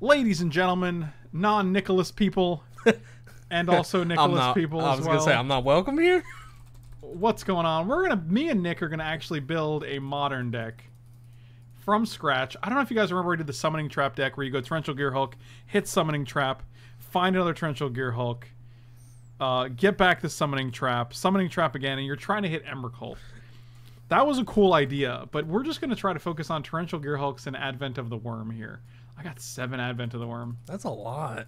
ladies and gentlemen, non-Nicholas people, and also Nicholas people as well. I was going to say, I'm not welcome here? What's going on? We're going to, me and Nick are going to actually build a modern deck from scratch. I don't know if you guys remember we did the Summoning Trap deck where you go Torrential Gearhulk, hit Summoning Trap, find another Torrential Gearhulk, get back the Summoning Trap again, and you're trying to hit Emrakul. That was a cool idea, but we're just going to try to focus on Torrential Gearhulks and Advent of the Wurm here. I got 7 Advent of the Wurm. That's a lot.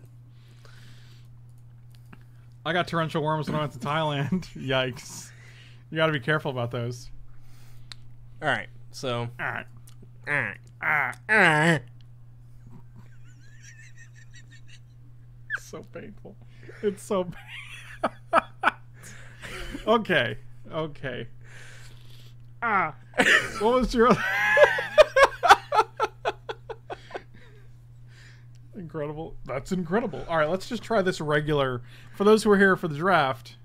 I got Torrential Worms when I went to Thailand. Yikes. You got to be careful about those. All right. So. It's so painful. It's so painful. Okay. Okay. Ah. What was your other... Incredible. That's incredible. All right, let's just try this regular. For those who are here for the draft,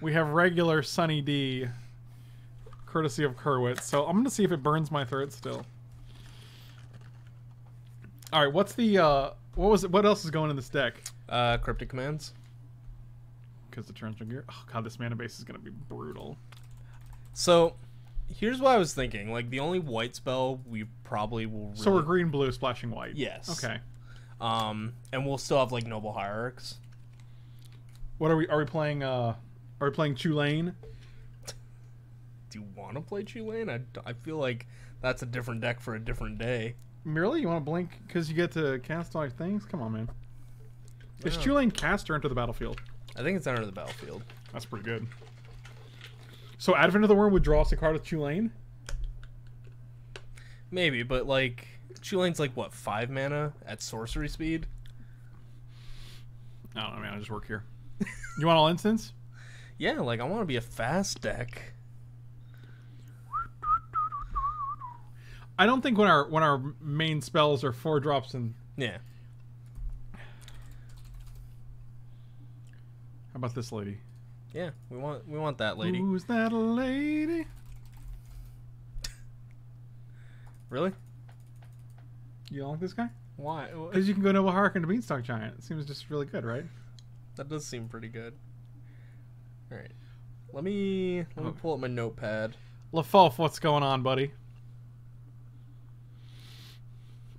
we have regular Sunny D, courtesy of Kerwitz. So I'm going to see if it burns my throat still. All right, what's the what was it? What else is going in this deck? Cryptic Commands. Because the Torrential Gear. Oh god, this mana base is going to be brutal. So here's what I was thinking. Like the only white spell we probably will. Really... So we're green blue splashing white. Yes. Okay. And we'll still have like Noble Hierarchs. What are we? Are we playing? Are we playing Chulane? Do you want to play Chulane? I feel like that's a different deck for a different day. Merely, you want to blink because you get to cast all your things? Come on, man. Yeah. Is Chulane cast or enter the battlefield? I think it's enter the battlefield. That's pretty good. So Advent of the Wurm would draw us a card with Chulane. Maybe, but like. Chulane's like what, 5 mana at sorcery speed? I don't know, man. I just work here. You want all instants? Yeah, like I want to be a fast deck. I don't think when our main spells are 4 drops and yeah. How about this lady? Yeah, we want that lady. Who's that lady? Really? You don't like this guy? Why? Because you can go Noble Hierarch into Beanstalk Giant. It seems just really good, right? That does seem pretty good. All right. Let me pull up my notepad. LaFolf, what's going on, buddy?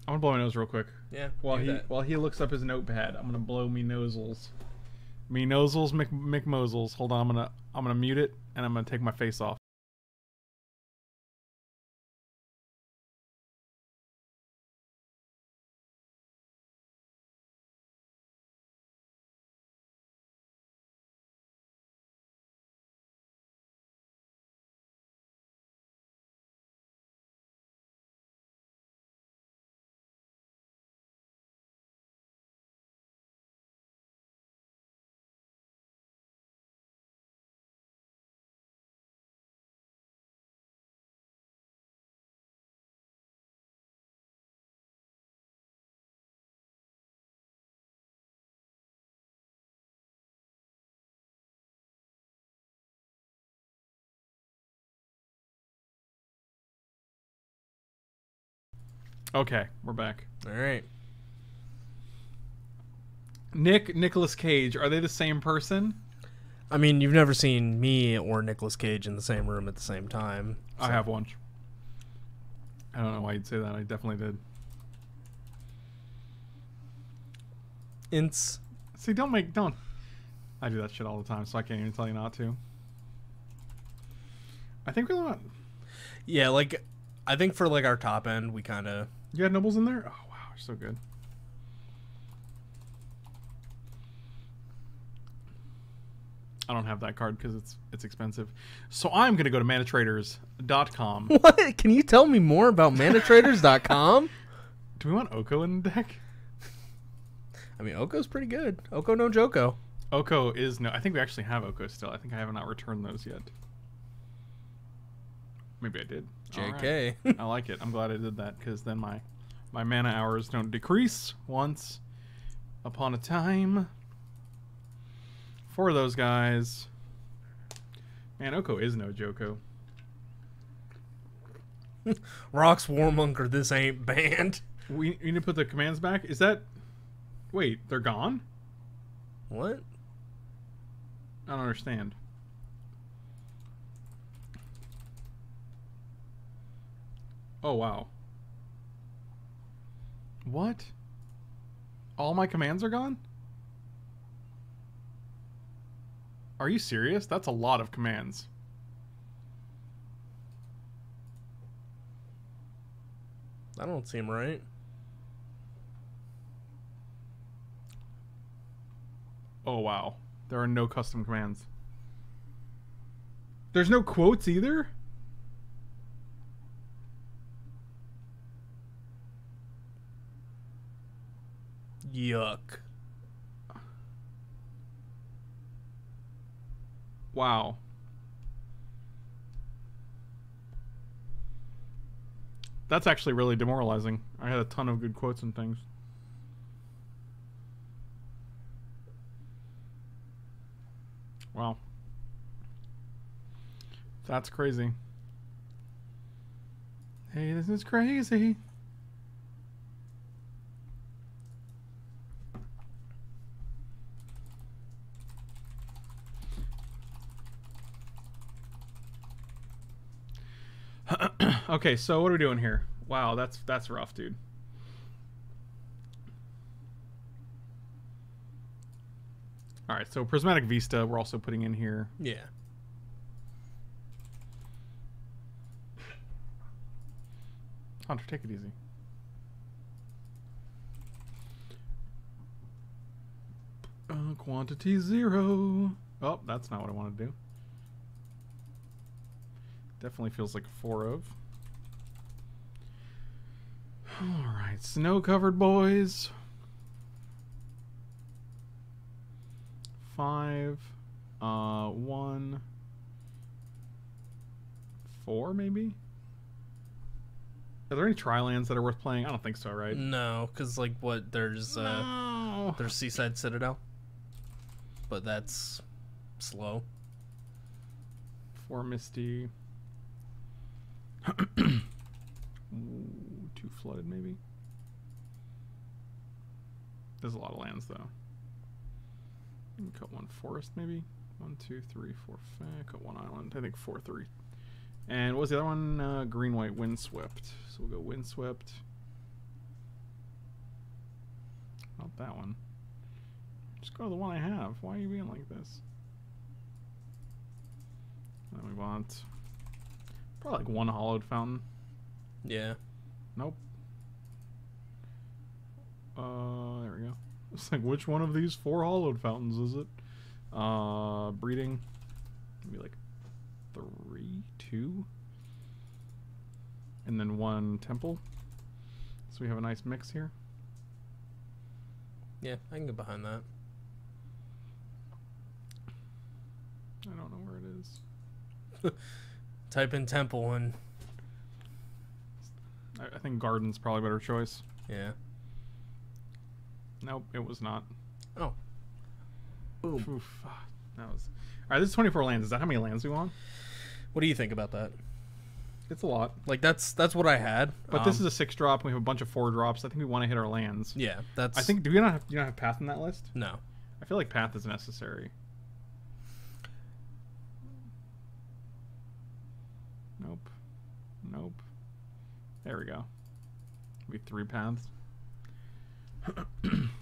I'm gonna blow my nose real quick. Yeah. While he looks up his notepad, I'm gonna blow me nosels. Me nosels, McMosels. Hold on, I'm gonna mute it and I'm gonna take my face off. Okay, we're back. All right. Nicolas Cage, are they the same person? I mean, you've never seen me or Nicolas Cage in the same room at the same time. So. I have once. I don't know why you'd say that. I definitely did. Ints. See, don't. I do that shit all the time, so I can't even tell you not to. I think we're not. Yeah, like, I think for like our top end, we kind of. You had nobles in there? Oh, wow. You're so good. I don't have that card because it's expensive. So I'm going to go to manatraders.com. What? Can you tell me more about manatraders.com? Do we want Oko in the deck? I mean, Oko's pretty good. Oko no Joko. Oko is no. I think we actually have Oko still. I think I have not returned those yet. Maybe I did. JK. Right. I like it. I'm glad I did that because then my mana hours don't decrease. Once upon a time. For those guys. Man, Oko is no Joko. Rocks Warmonger, this ain't banned. We need to put the commands back. Is that... Wait, they're gone? What? I don't understand. Oh, wow. What? All my commands are gone? Are you serious? That's a lot of commands. That don't seem right. Oh, wow. There are no custom commands. There's no quotes either? Yuck. Wow. That's actually really demoralizing. I had a ton of good quotes and things. Wow. That's crazy. Hey, this is crazy. Okay, so what are we doing here? Wow, that's rough, dude. All right, so Prismatic Vista we're also putting in here. Yeah. Hunter, take it easy. Quantity 0. Oh, that's not what I wanted to do. Definitely feels like 4 of. All right, snow-covered boys. 5, 1, 4 maybe? Are there any tri-lands that are worth playing? I don't think so, right? No, because like what, there's Seaside Citadel, but that's slow. 4 Misty. 2 Flooded maybe. There's a lot of lands though. You can cut 1 forest maybe. 1, 2, 3, 4, 5. Cut 1 island. I think 4, 3. And what was the other one? Green, white, windswept. So we'll go windswept. Not that one. Just go to the one I have. Why are you being like this? And then we want probably like 1 Hallowed Fountain. Yeah. Nope. There we go. It's like, which one of these 4 Hallowed Fountains is it? Breeding. Maybe like 3, 2. And then 1 temple. So we have a nice mix here. Yeah, I can get behind that. I don't know where it is. Type in temple and... I think garden's probably a better choice. Yeah. Nope, it was not. Oh. Oof. Oof. That was... Alright, this is 24 lands. Is that how many lands we want? What do you think about that? It's a lot. Like, that's what I had. But this is a 6-drop, and we have a bunch of 4-drops. I think we want to hit our lands. Yeah, that's... I think... Do you not have Path in that list? No. I feel like Path is necessary. Nope. Nope. There we go. We have 3 paths.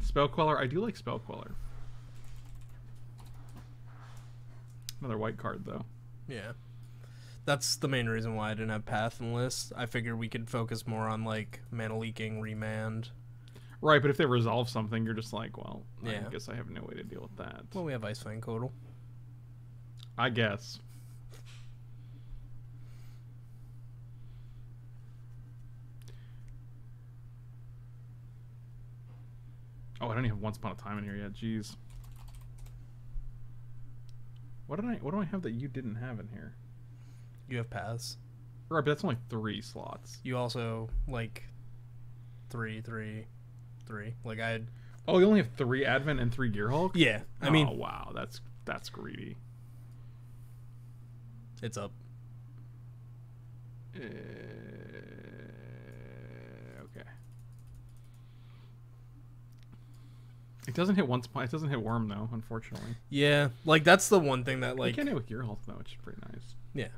Spell Queller. I do like Spell Queller. Another white card, though. Yeah. That's the main reason why I didn't have Path in the list. I figured we could focus more on, like, mana leaking, remand. Right, but if they resolve something, you're just like, well, yeah. I guess I have no way to deal with that. Well, we have Ice-Fang Coatl. I guess. Oh, I don't even have Once Upon a Time in here yet. Jeez. What do I have that you didn't have in here? You have Paths. Right, but that's only 3 slots. You also like 3, 3, 3. Like I had. Oh, you only have 3 Advent and 3 Gearhulk. Yeah, I mean. Oh wow, that's greedy. It's up. Okay. It doesn't hit once. It doesn't hit Worm though, unfortunately. Yeah, like that's the one thing that like. You can hit with Gearhulk though, which is pretty nice. Yeah.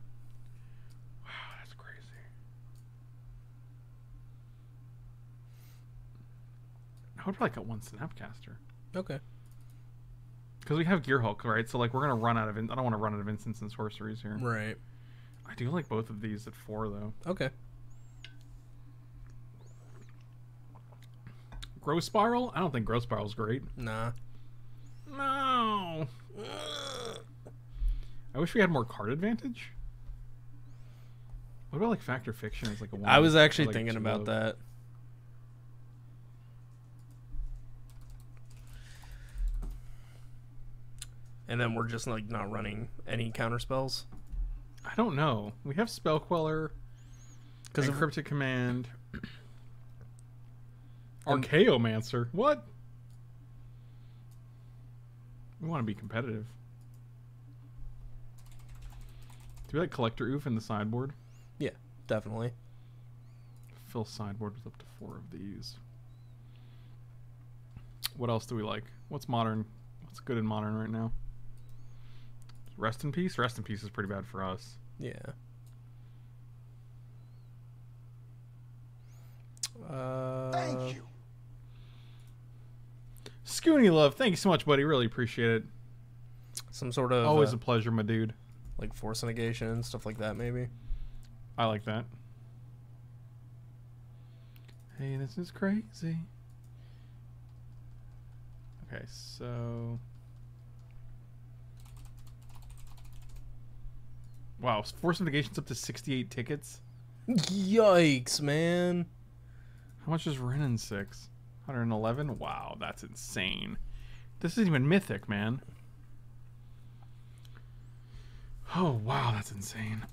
Wow, that's crazy. I would probably cut one Snapcaster. Okay. Because we have Gearhulk, right? So like we're gonna run out of. I don't want to run out of instants and sorceries here. Right. I do like both of these at 4 though. Okay. Growth Spiral? I don't think Growth Spiral's great. Nah. No. I wish we had more card advantage. What about like Fact or Fiction as like a 1? I was actually like thinking about that. And then we're just like not running any counter spells. I don't know. We have Spell Queller. Because of Cryptic Command. Archaeomancer? What? We want to be competitive. Do we like Collector Ouphe in the sideboard? Yeah, definitely. Fill sideboard with up to 4 of these. What else do we like? What's modern? What's good in modern right now? Rest in Peace? Rest in Peace is pretty bad for us. Yeah. Thank you. Scoony Love, thank you so much, buddy. Really appreciate it. Some sort of always a pleasure, my dude. Like Force Negation, stuff like that, maybe. I like that. Hey, this is crazy. Okay, so wow, Force Negation's up to 68 tickets. Yikes, man. How much is Renin 6? 111? Wow, that's insane. This isn't even mythic, man. Oh, wow, that's insane.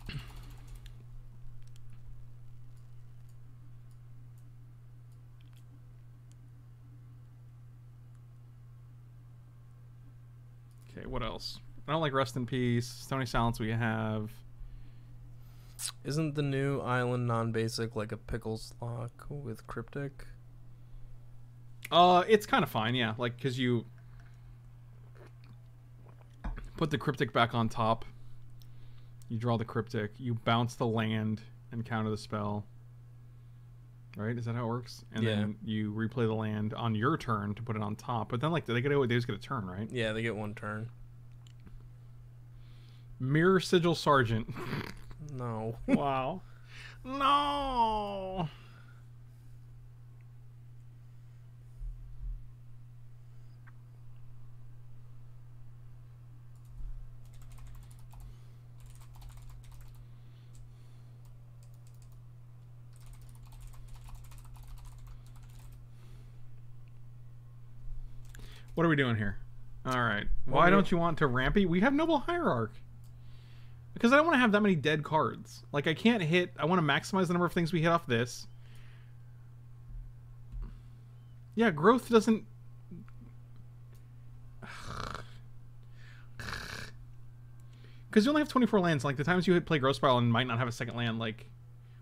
Okay, what else? I don't like Rest in Peace. Stony Silence we have. Isn't the new island non-basic like a Pickle's Lock with Cryptic? It's kind of fine, yeah. Like, because you put the Cryptic back on top. You draw the Cryptic. You bounce the land and counter the spell. Right? Is that how it works? And yeah. Then you replay the land on your turn to put it on top. But then, like, they just get a turn, right? Yeah, they get 1 turn. Mirror Sigil Sergeant. No. Wow. No. What are we doing here? All right. Why don't you want to Rampy? We have Noble Hierarch. Because I don't want to have that many dead cards. Like, I can't hit... I want to maximize the number of things we hit off this. Yeah, growth doesn't... Because you only have 24 lands. Like, the times you hit play Growth Spiral and might not have a second land, like...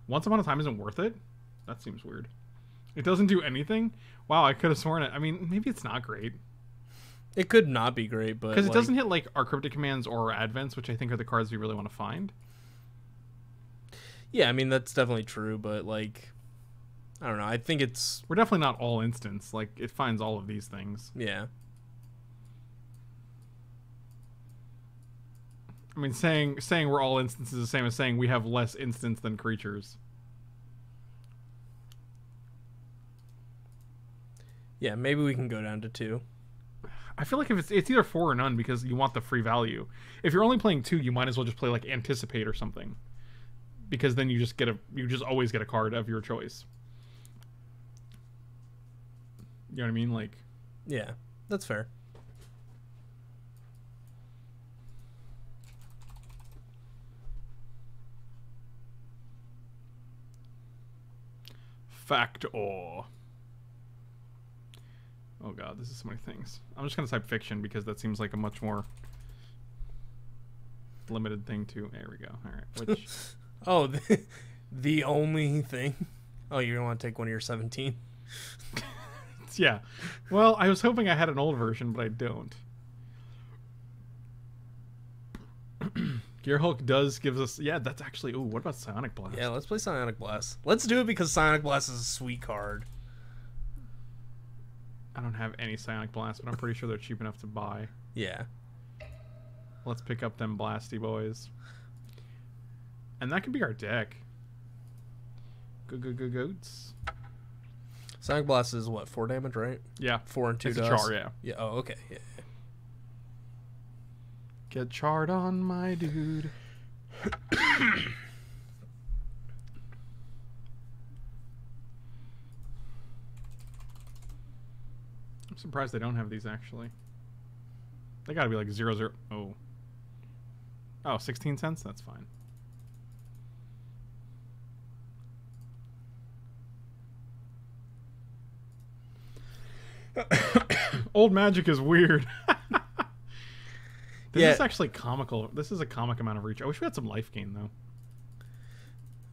Once Upon a Time isn't worth it? That seems weird. It doesn't do anything? Wow, I could have sworn it. I mean, maybe it's not great. It could not be great, but... Because it doesn't hit, like, our Cryptic Commands or our Advents, which I think are the cards we really want to find. Yeah, I mean, that's definitely true, but, like... I don't know, I think it's... We're definitely not all instants. Like, it finds all of these things. Yeah. I mean, saying we're all instants is the same as saying we have less instants than creatures. Yeah, maybe we can go down to 2. I feel like if it's either 4 or none because you want the free value. If you're only playing 2, you might as well just play like Anticipate or something, because then you just get always get a card of your choice. You know what I mean? Like, yeah, that's fair. Fact or. Oh god, this is so many things. I'm just gonna type fiction because that seems like a much more limited thing to. There we go. All right. Which? Oh, the only thing. Oh, you're gonna want to take one of your 17. Yes, yeah. Well, I was hoping I had an old version, but I don't. Gearhulk does give us... Yeah, that's actually... Ooh, what about Psionic Blast? Yeah, let's play Psionic Blast. Let's do it because Psionic Blast is a sweet card. I don't have any Psionic Blast, but I'm pretty sure they're cheap enough to buy. Yeah. Let's pick up them Blasty boys. And that could be our deck. Go goats. Psionic Blast is what, 4 damage, right? Yeah. 4 and 2 it's a char, yeah. Yeah. Oh, okay. Yeah. Get charred on, my dude. I'm surprised they don't have these, actually. They gotta be like 0/0. Oh. Oh, 16 cents? That's fine. Old Magic is weird. This is actually comical. This is a comic amount of reach. I wish we had some life gain, though.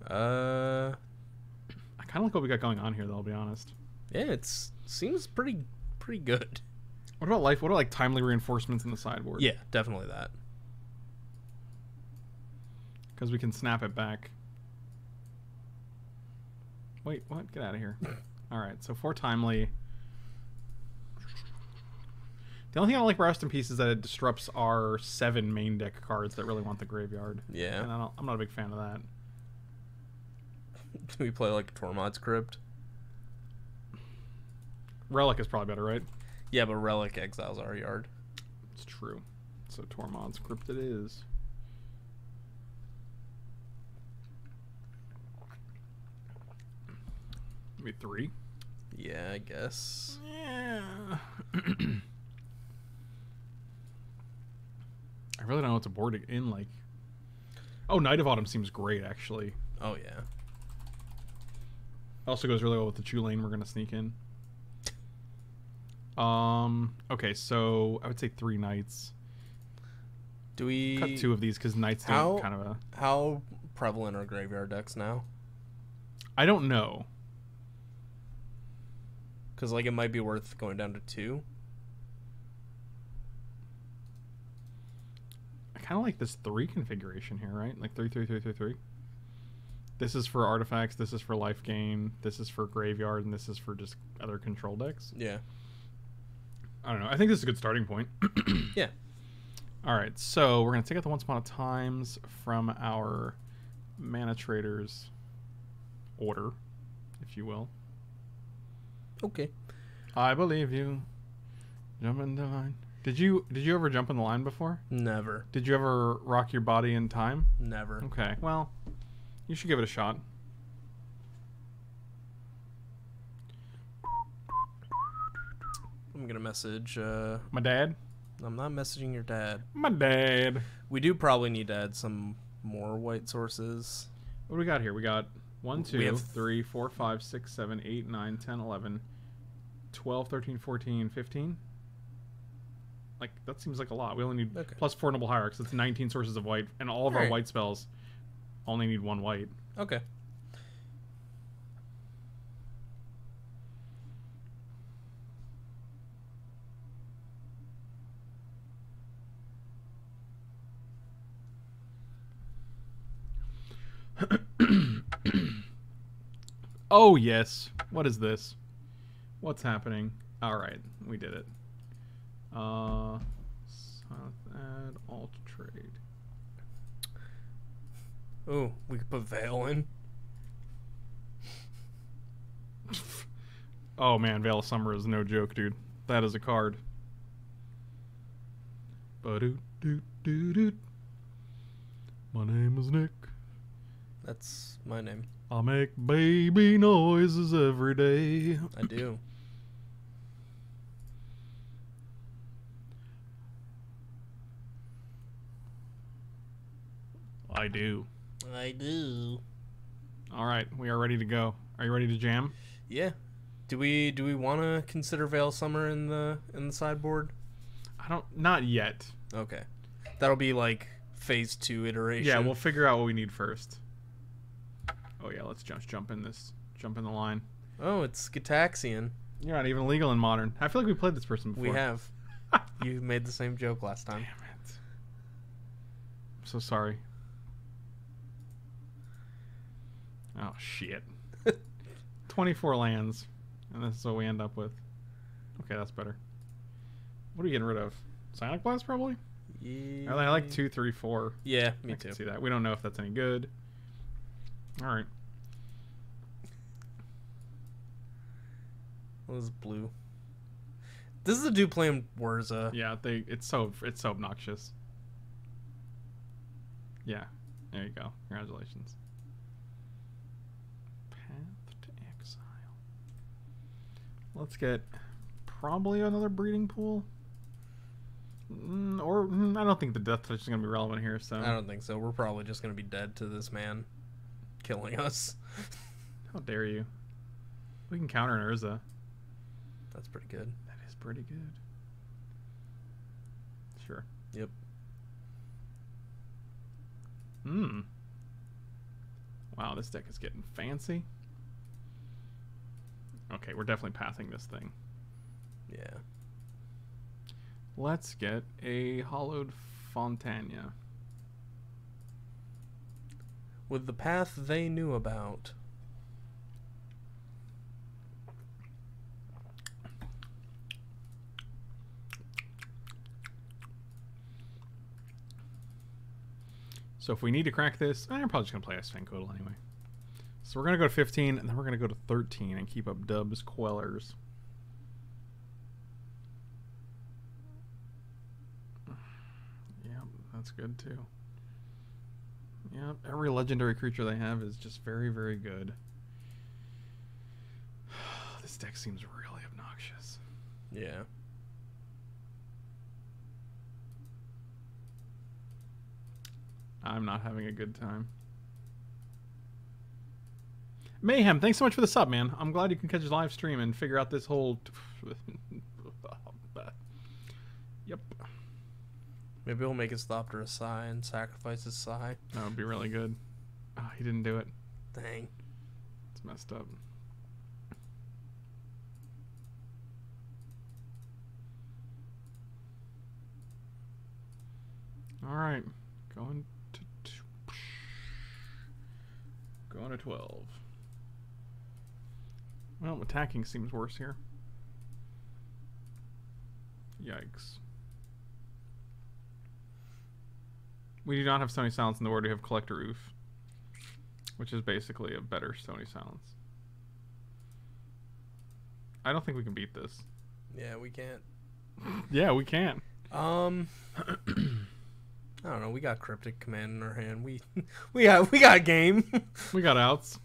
I kind of like what we got going on here, though, I'll be honest. Yeah, it seems pretty good. What about life? What are, like, timely reinforcements in the sideboard? Yeah, definitely that. Because we can snap it back. Wait, what? Get out of here. All right, so 4 timely... The only thing I don't like about Rest in Peace is that it disrupts our 7 main deck cards that really want the graveyard. Yeah. And I'm not a big fan of that. Do we play, like, Tormod's Crypt? Relic is probably better, right? Yeah, but Relic exiles our yard. It's true. So Tormod's Crypt it is. Maybe 3? Yeah, I guess. Yeah. I really don't know what to board in, like... Oh, Knight of Autumn seems great, actually. Oh, yeah. Also goes really well with the Chulane we're going to sneak in. Okay, so I would say 3 Knights. Do we... Cut 2 of these, because Knights don't kind of a... How prevalent are graveyard decks now? I don't know. Because, like, it might be worth going down to 2. Kind of like this 3 configuration here, right? Like 3, 3, 3, 3, 3. This is for artifacts. This is for life gain. This is for graveyard, and this is for just other control decks. Yeah. I don't know. I think this is a good starting point. Yeah. All right. So we're gonna take out the Once Upon a Times from our mana traders order, if you will. Okay. I believe you. Jump in the line. Did you ever jump in the line before? Never. Did you ever rock your body in time? Never. Okay. Well, you should give it a shot. I'm gonna message my dad. I'm not messaging your dad. My dad. We do probably need to add some more white sources. What do we got here? We got 1, 2, 3, 4, 5, 6, 7, 8, 9, 10, 11, 12, 13, 14, 15. Like, that seems like a lot. We only need plus 4 Noble Hierarchs. That's 19 sources of white, and all of our white spells only need 1 white. Okay. Oh, yes. What is this? What's happening? All right. We did it. Silent add, alt trade. Ooh, we could put Veil in. Oh man, Veil of Summer is no joke, dude. That is a card. My name is Nick. That's my name. I make baby noises every day. I do. I do. I do. All right, we are ready to go. Are you ready to jam? Yeah. Do we want to consider Veil Summer in the sideboard? Not yet. Okay. That'll be like phase 2 iteration. Yeah, we'll figure out what we need first. Oh yeah, let's jump in the line. Oh, it's Gitaxian. You're not even legal in Modern. I feel like we played this person before. We have. You made the same joke last time. Damn it. I'm so sorry. Oh, shit. 24 lands. And this is what we end up with. Okay, that's better. What are we getting rid of? Psionic Blast, probably? Yeah. I like 2, 3, 4. Yeah, me too. I can see that. We don't know if that's any good. Alright. What is blue? This is a dude playing Urza. Yeah, it's so obnoxious. Yeah. There you go. Congratulations. Path to Exile. Let's get probably another Breeding Pool. I don't think the Death Touch is going to be relevant here, so. I don't think so. We're probably just going to be dead to this man killing us. How dare you? We can counter an Urza. That's pretty good. That is pretty good. Sure. Yep. Hmm. Wow, this deck is getting fancy. Okay, we're definitely passing this thing. Yeah. Let's get a Hallowed Fountain. With the path they knew about. So if we need to crack this, I'm probably just going to play Ice-Fang Coatl anyway. So we're going to go to 15, and then we're going to go to 13 and keep up Dubs, Quellers. Yep, that's good too. Yep, every legendary creature they have is just very, very good. This deck seems really obnoxious. Yeah. I'm not having a good time. Mayhem, thanks so much for the sub, man. I'm glad you can catch his live stream and figure out this whole... Yep. Maybe we'll make his Thopter Sigh and sacrifice his Sigh. That would be really good. Oh, he didn't do it. Dang. It's messed up. All right. Going to 12. Well, attacking seems worse here. Yikes. We do not have Stony Silence in the word. We have Collector Ouphe, which is basically a better Stony Silence. I don't think we can beat this. Yeah, we can't. Yeah, we can't. I don't know. We got Cryptic Command in our hand. We got a game. We got outs.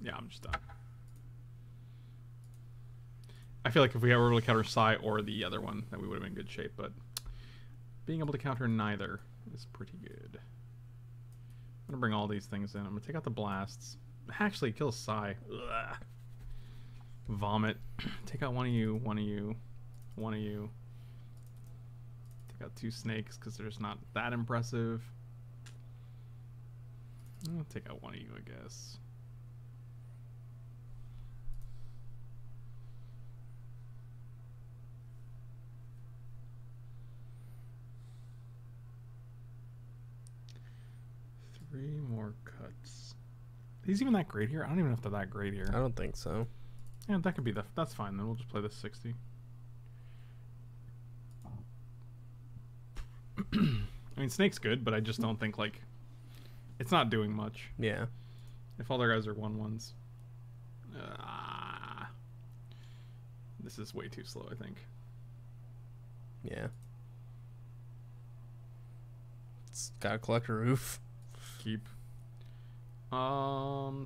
Yeah, I'm just done. I feel like if we were able to counter Psy or the other one, that we would have been in good shape. But being able to counter neither is pretty good. I'm going to bring all these things in. I'm going to take out the blasts. Actually, kill Psy. Ugh. Vomit. Take out one of you, one of you, one of you. Take out two snakes because they're just not that impressive. I'll take out one of you, I guess. Three more cuts. Are these even that great here? I don't even know if they're that great here. I don't think so. Yeah, that could be the... That's fine, then. We'll just play the 60. I mean, Snake's good, but I just don't think, like... It's not doing much. Yeah. If all their guys are 1-1s. This is way too slow, I think. Yeah. It's got a Collector Ouphe. Keep. 2, 3, 4. I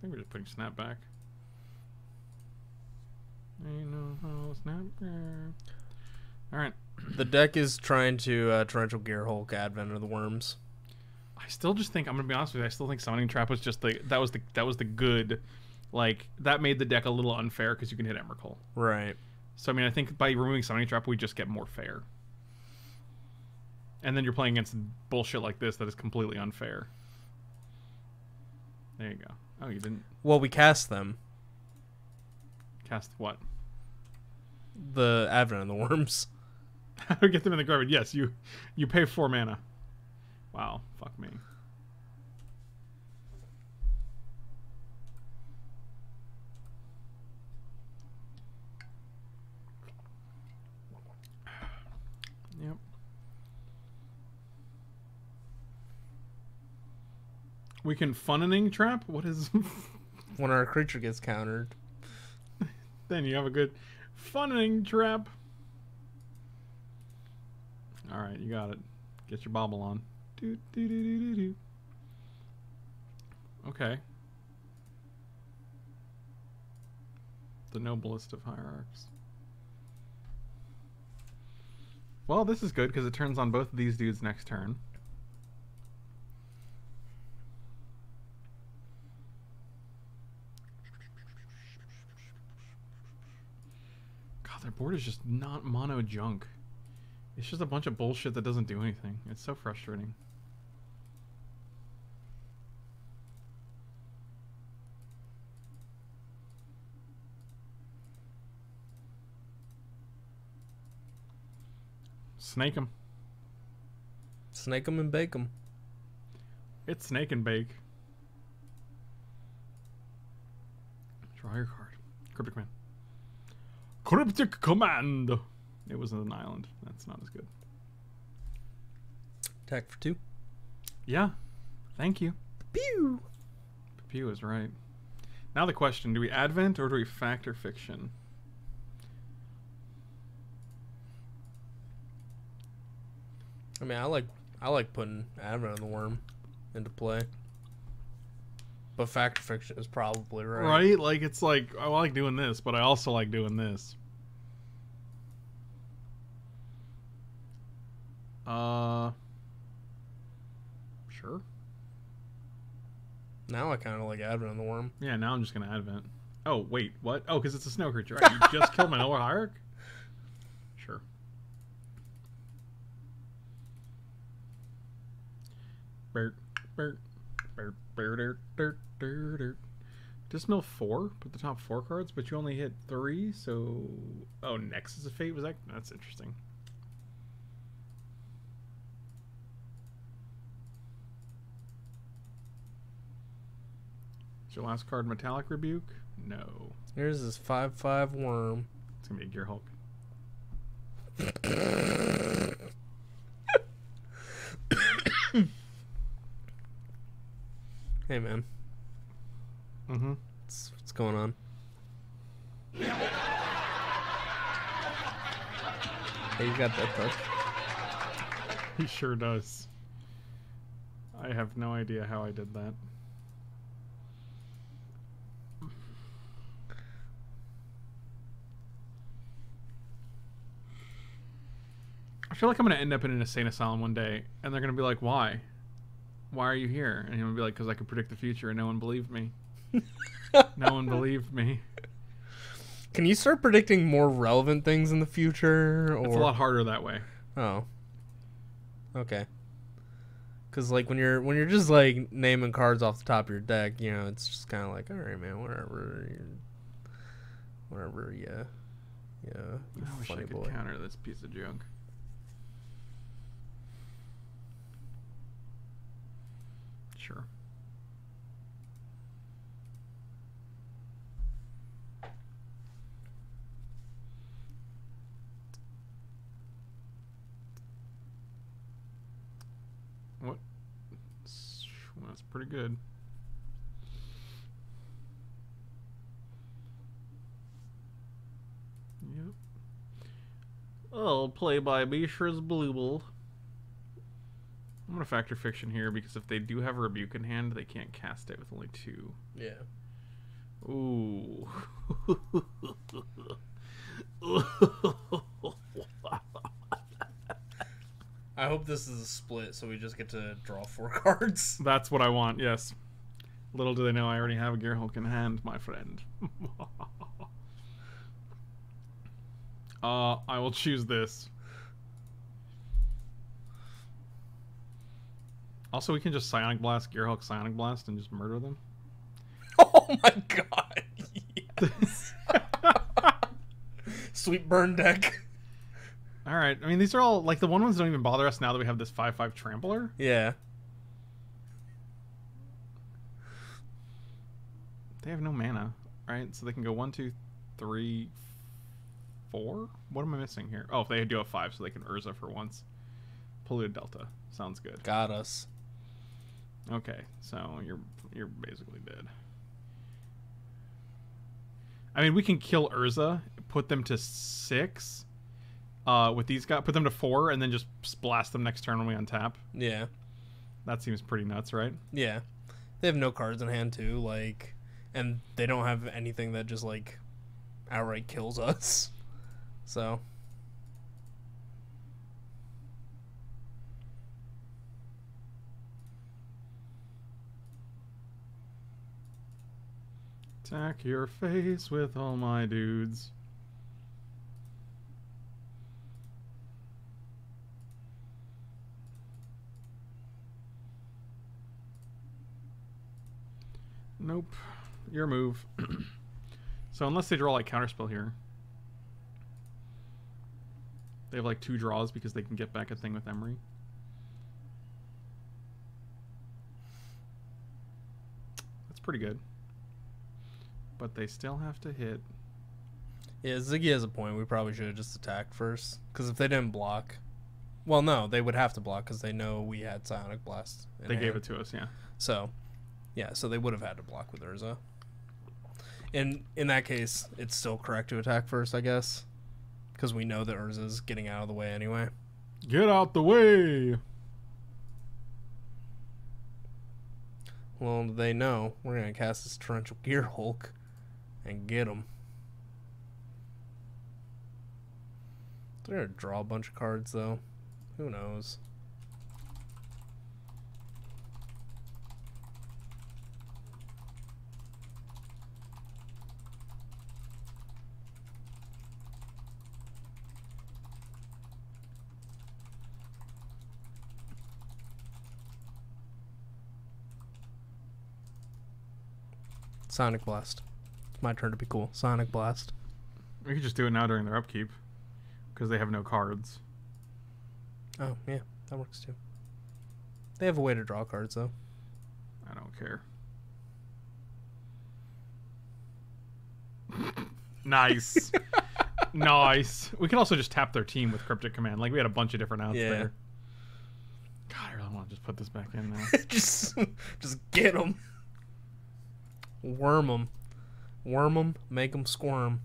think we're just putting Snap back. Ain't no how Snap back. All right. The deck is trying to Torrential Gearhulk, Advent of the Wurms. I still just think, I'm gonna be honest with you. I still think Summoning Trap was just the that was the good, like that made the deck a little unfair because you can hit Emrakul. Right. So, I mean, I think by removing Summoning Trap, we just get more fair. And then you're playing against bullshit like this that is completely unfair. There you go. Oh, you didn't... Well, we cast them. Cast what? The Advent of the Wurms. How do we get them in the graveyard? Yes, you pay 4 mana. Wow, fuck me. Yep. We can funnening trap? What is... When our creature gets countered. Then you have a good funnening trap. Alright, you got it. Get your bobble on. Do, do, do, do, do, do. Okay. The noblest of hierarchs. Well, this is good because it turns on both of these dudes next turn. God, their board is just not mono junk. It's just a bunch of bullshit that doesn't do anything. It's so frustrating. Snake 'em. Snake 'em and bake 'em. It's snake and bake. Draw your card. Cryptic Command. Cryptic Command! It was an island. That's not as good. Attack for 2. Yeah. Thank you. Pew! Pew is right. Now the question, do we Advent or do we Fact or Fiction? I mean, I like putting Advent of the Wurm into play, but Fact or Fiction is probably right. Right? Like, it's like, I like doing this, but I also like doing this. Sure. Now I kind of like Advent of the Wurm. Yeah, now I'm just gonna Advent. Oh wait, what? Oh, because it's a snow creature. Right? You just killed my Noble Hierarch. Sure. Dismill 4, put the top 4 cards, but you only hit 3, so... Oh, Nexus of Fate, was that? That's interesting. Is your last card Metallic Rebuke? No. Here's this 5/5 Wurm. It's gonna be a Gearhulk. Hey, man. Mm-hmm. What's going on? Hey, you got that hook. He sure does. I have no idea how I did that. I feel like I'm going to end up in an insane asylum one day, and they're going to be like, why? Why are you here? And he'll be like, because I could predict the future and no one believed me. No one believed me. Can you start predicting more relevant things in the future? Or... It's a lot harder that way. Oh. Okay. Because like when you're just like naming cards off the top of your deck, you know, it's just kind of like, all right, man, whatever, yeah, yeah. I wish I could counter this piece of junk. Sure. What? Well, that's pretty good. Yep. Oh, play by Mishra's Bluebell. I'm going to Fact or Fiction here because if they do have a rebuke in hand, they can't cast it with only 2. Yeah. Ooh. I hope this is a split so we just get to draw 4 cards. That's what I want, yes. Little do they know I already have a Gearhulk in hand, my friend. I will choose this. Also, we can just Psionic Blast, Gearhulk Psionic Blast, and just murder them. Oh my god, yes. Sweet burn deck. Alright, I mean, these are all, like, the ones don't even bother us now that we have this 5/5 Trampler. Yeah. They have no mana, right? So they can go 1, 2, 3, 4? What am I missing here? Oh, they do have 5, so they can Urza for once. Polluted Delta. Sounds good. Got us. Okay, so you're basically dead. I mean, we can kill Urza, put them to 6... with these guys, put them to 4, and then just blast them next turn when we untap. Yeah. That seems pretty nuts, right? Yeah. They have no cards in hand, too, like... And they don't have anything that just, like, outright kills us. So. Attack your face with all my dudes. Nope. Your move. So unless they draw like Counterspell here. They have like 2 draws because they can get back a thing with Emery. That's pretty good. But they still have to hit. Yeah, Ziggy has a point. We probably should have just attacked first. Because if they didn't block... Well, no. They would have to block because they know we had Psionic Blast. They gave it to us, yeah. So... Yeah, so they would have had to block with Urza. And in that case, it's still correct to attack first, I guess. Because we know that Urza's getting out of the way anyway. Get out the way! Well, they know. We're going to cast this Torrential Gearhulk and get him. They're going to draw a bunch of cards, though. Who knows? Sonic Blast. It's my turn to be cool. Sonic Blast. We could just do it now during their upkeep. Because they have no cards. Oh, yeah. That works too. They have a way to draw cards, though. I don't care. Nice. Nice. We can also just tap their team with Cryptic Command. Like, we had a bunch of different outs there. God, I really want to just put this back in now. just get them. Worm them, make them squirm.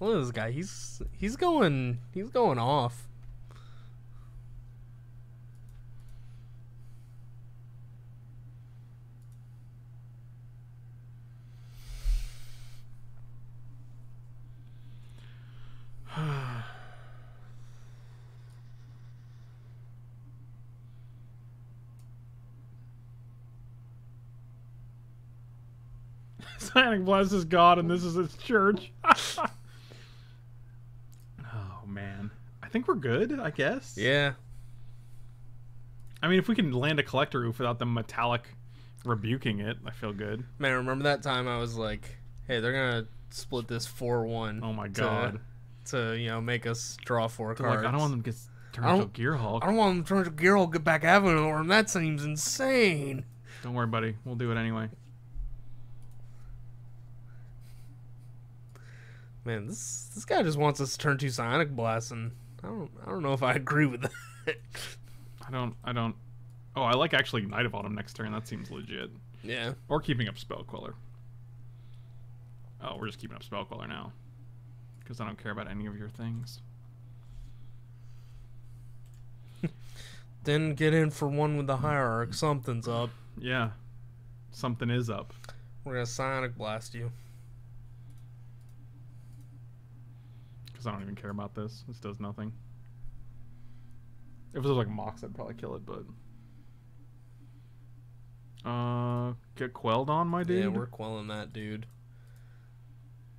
Look at this guy. He's going off. Psionic Blast is God, and this is its church. Oh, man. I think we're good, I guess. Yeah. I mean, if we can land a Collector Ouphe without them metallic rebuking it, I feel good. Man, remember that time I was like, hey, they're going to split this 4-1. Oh, my God. To, you know, make us draw 4 cards. Like, I don't want them to get Torrential Gearhulk. I don't want them to Torrential Gearhulk get back Avenue Orm. That seems insane. Don't worry, buddy. We'll do it anyway. Man, this guy just wants us to turn 2 Psionic Blast, and I don't know if I agree with that. I don't. Oh, I like actually Knight of Autumn next turn. That seems legit. Yeah. Or keeping up Spell Queller. Oh, we're just keeping up Spell Queller now, because I don't care about any of your things. Didn't get in for one with the Hierarch. Something's up. Yeah. Something is up. We're gonna Psionic Blast you. I don't even care about this. This does nothing. If it was like Mox, I'd probably kill it, but... Get quelled on, my dude? Yeah, we're quelling that dude.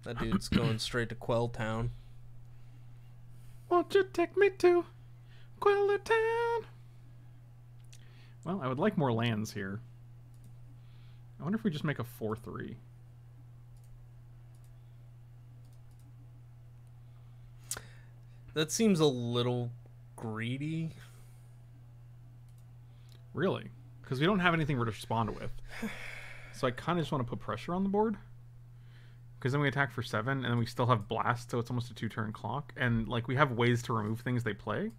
That dude's going straight to Quell Town. Won't you take me to Queller Town? Well, I would like more lands here. I wonder if we just make a 4-3. That seems a little greedy. Really? Because we don't have anything to respond with. So I kind of just want to put pressure on the board. Because then we attack for 7, and then we still have Blast, so it's almost a 2-turn clock. And, like, we have ways to remove things they play.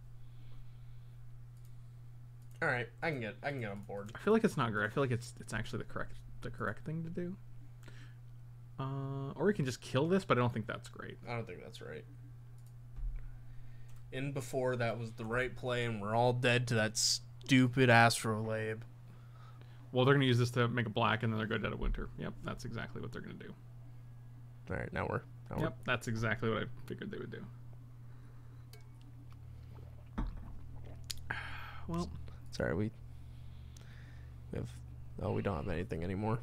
Alright, I can get on board. I feel like it's not great. I feel like it's actually the correct thing to do. Or we can just kill this, but I don't think that's great. I don't think that's right. In before, that was the right play, and we're all dead to that stupid Astrolabe. Well, they're going to use this to make a black, and then they're going to Dead of Winter. Yep, that's exactly what they're going to do. All right, now we're. Yep, that's exactly what I figured they would do. Well, sorry, we have. Oh, we don't have anything anymore.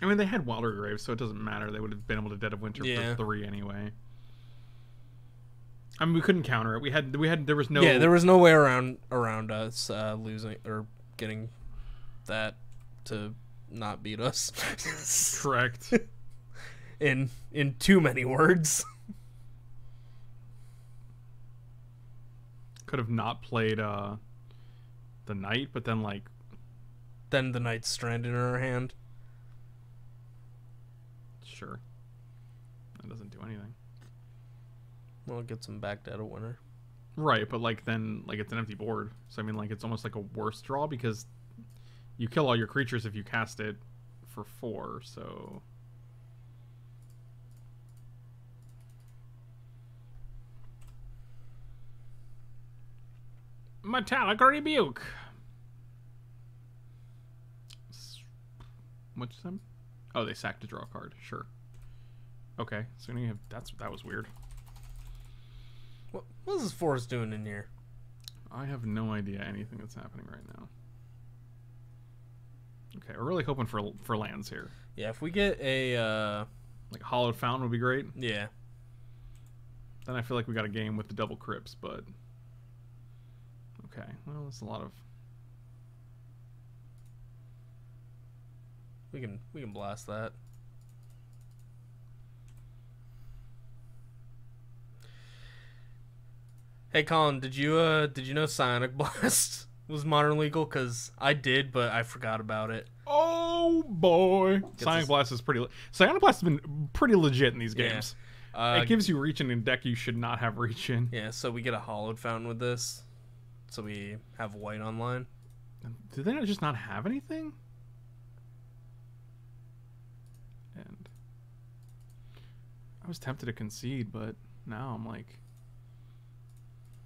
I mean, they had Wilder Grave, so it doesn't matter. They would have been able to Dead of Winter for 3 anyway. I mean, we couldn't counter it. We had. There was no. Yeah, there was no way around us losing or getting that to not beat us. Correct. In too many words. Could have not played the Knight, but then the Knight's stranded in our hand. Sure. That doesn't do anything. Well, it gets him back to a winner. Right, but then it's an empty board. So I mean it's almost like a worse draw because you kill all your creatures if you cast it for 4, so Metallic Rebuke. What's them? Oh, they sacked to draw a card. Sure. Okay, so you have that was weird. What is this forest doing in here? I have no idea anything that's happening right now. Okay, we're really hoping for lands here. Yeah, if we get a like Hallowed Fountain would be great. Yeah. Then I feel like we got a game with the double crypts, but okay. Well, that's a lot of. We can blast that. Hey Colin, did you know Psionic Blast was modern legal? Cause I did, but I forgot about it. Oh boy, Psionic Blast is pretty. Psionic Blast has been pretty legit in these games. Yeah. It gives you reach in a deck you should not have reach in. Yeah, so we get a Hallowed Fountain with this, so we have white online. Did they just not have anything? And I was tempted to concede, but now I'm like.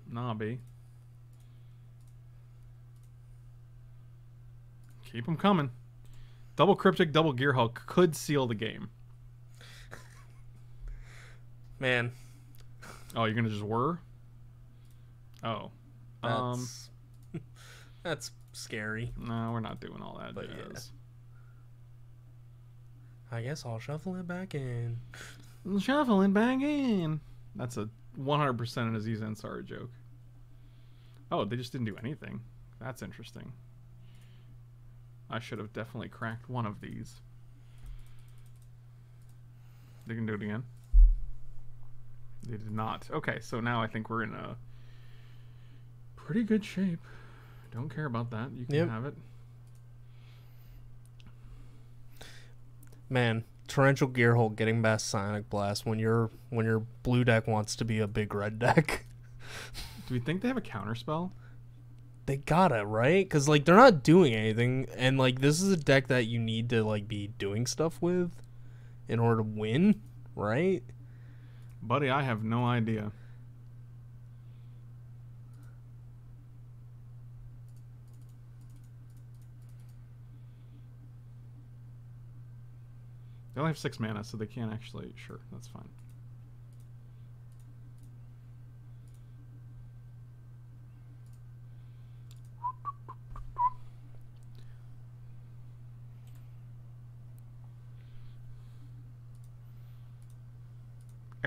Nah, B. Keep them coming. Double Cryptic, double Gearhulk could seal the game. Man. Oh, you're gonna just whir? Oh. That's scary. No, we're not doing all that. But yeah. I guess I'll shuffle it back in. Shuffle it back in. That's a 100% an Aziz Ansari joke. Oh, they just didn't do anything. That's interesting. I should have definitely cracked one of these. They can do it again. They did not. Okay, so now I think we're in a pretty good shape. Don't care about that. You can have it. Man. Torrential Gearhulk getting past Psionic Blast when your blue deck wants to be a big red deck. Do we think they have a counterspell? They gotta, right? Because they're not doing anything, and this is a deck that you need to be doing stuff with in order to win, right? Buddy, I have no idea. They only have 6 mana, so they can't actually. Sure, that's fine.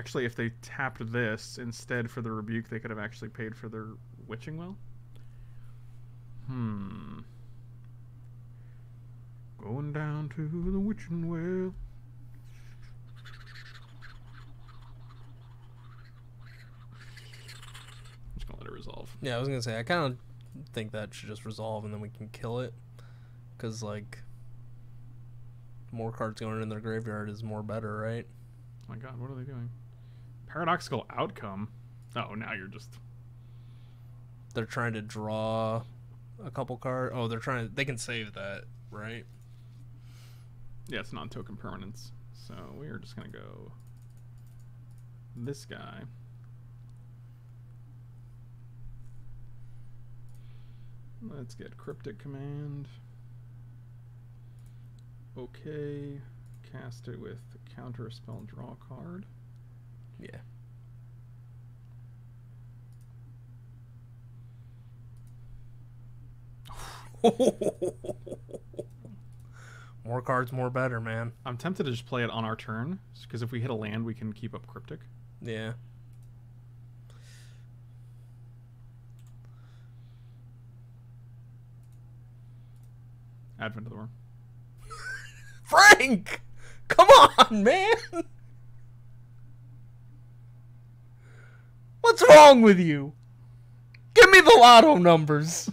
Actually, if they tapped this instead for the Rebuke, they could have actually paid for their Witching Well. Hmm. Going down to the Witching Well. I'm just gonna let it resolve. Yeah, I was gonna say, I kind of think that should just resolve and then we can kill it. Because, like, more cards going in their graveyard is more better, right? Oh my god, what are they doing? Paradoxical Outcome? Oh, now you're just... They're trying to draw a couple cards. Oh, they're trying to... They can save that, right? Yeah, it's non-token permanence. So we are just going to go... This guy. Let's get Cryptic Command. Okay... Cast it with the counter spell draw card. Yeah. More cards, more better, man. I'm tempted to just play it on our turn, because if we hit a land, we can keep up Cryptic. Yeah. Advent of the Wurm. Frank! Come on, man! What's wrong with you? Give me the lotto numbers.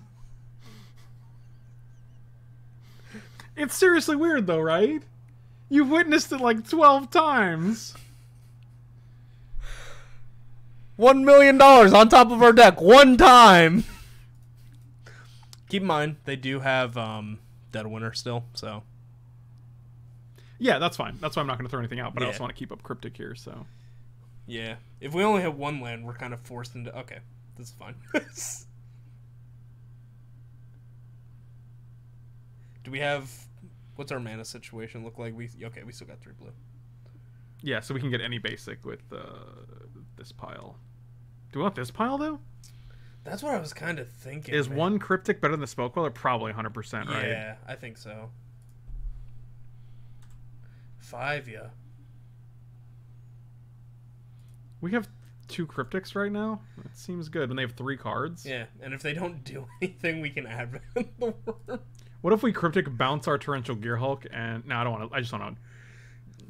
It's seriously weird, though, right? You've witnessed it like 12 times. $1 million on top of our deck one time. Keep in mind, they do have Dead of Winter still, so... Yeah, that's fine. That's why I'm not going to throw anything out, but yeah. I also want to keep up Cryptic here, so... Yeah. If we only have one land, we're kind of forced into... Okay, this is fine. Do we have... What's our mana situation look like? Okay, we still got 3 blue. Yeah, so we can get any basic with this pile. Do we want this pile, though? That's what I was kind of thinking. Is man. One Cryptic better than the Spell Queller? Probably 100%, right? Yeah, I think so. 5, yeah. We have 2 Cryptics right now. That seems good. And they have 3 cards. Yeah, and if they don't do anything, we can add the Wurm. What if we Cryptic bounce our Torrential Gearhulk and... No, I don't want to... I just don't want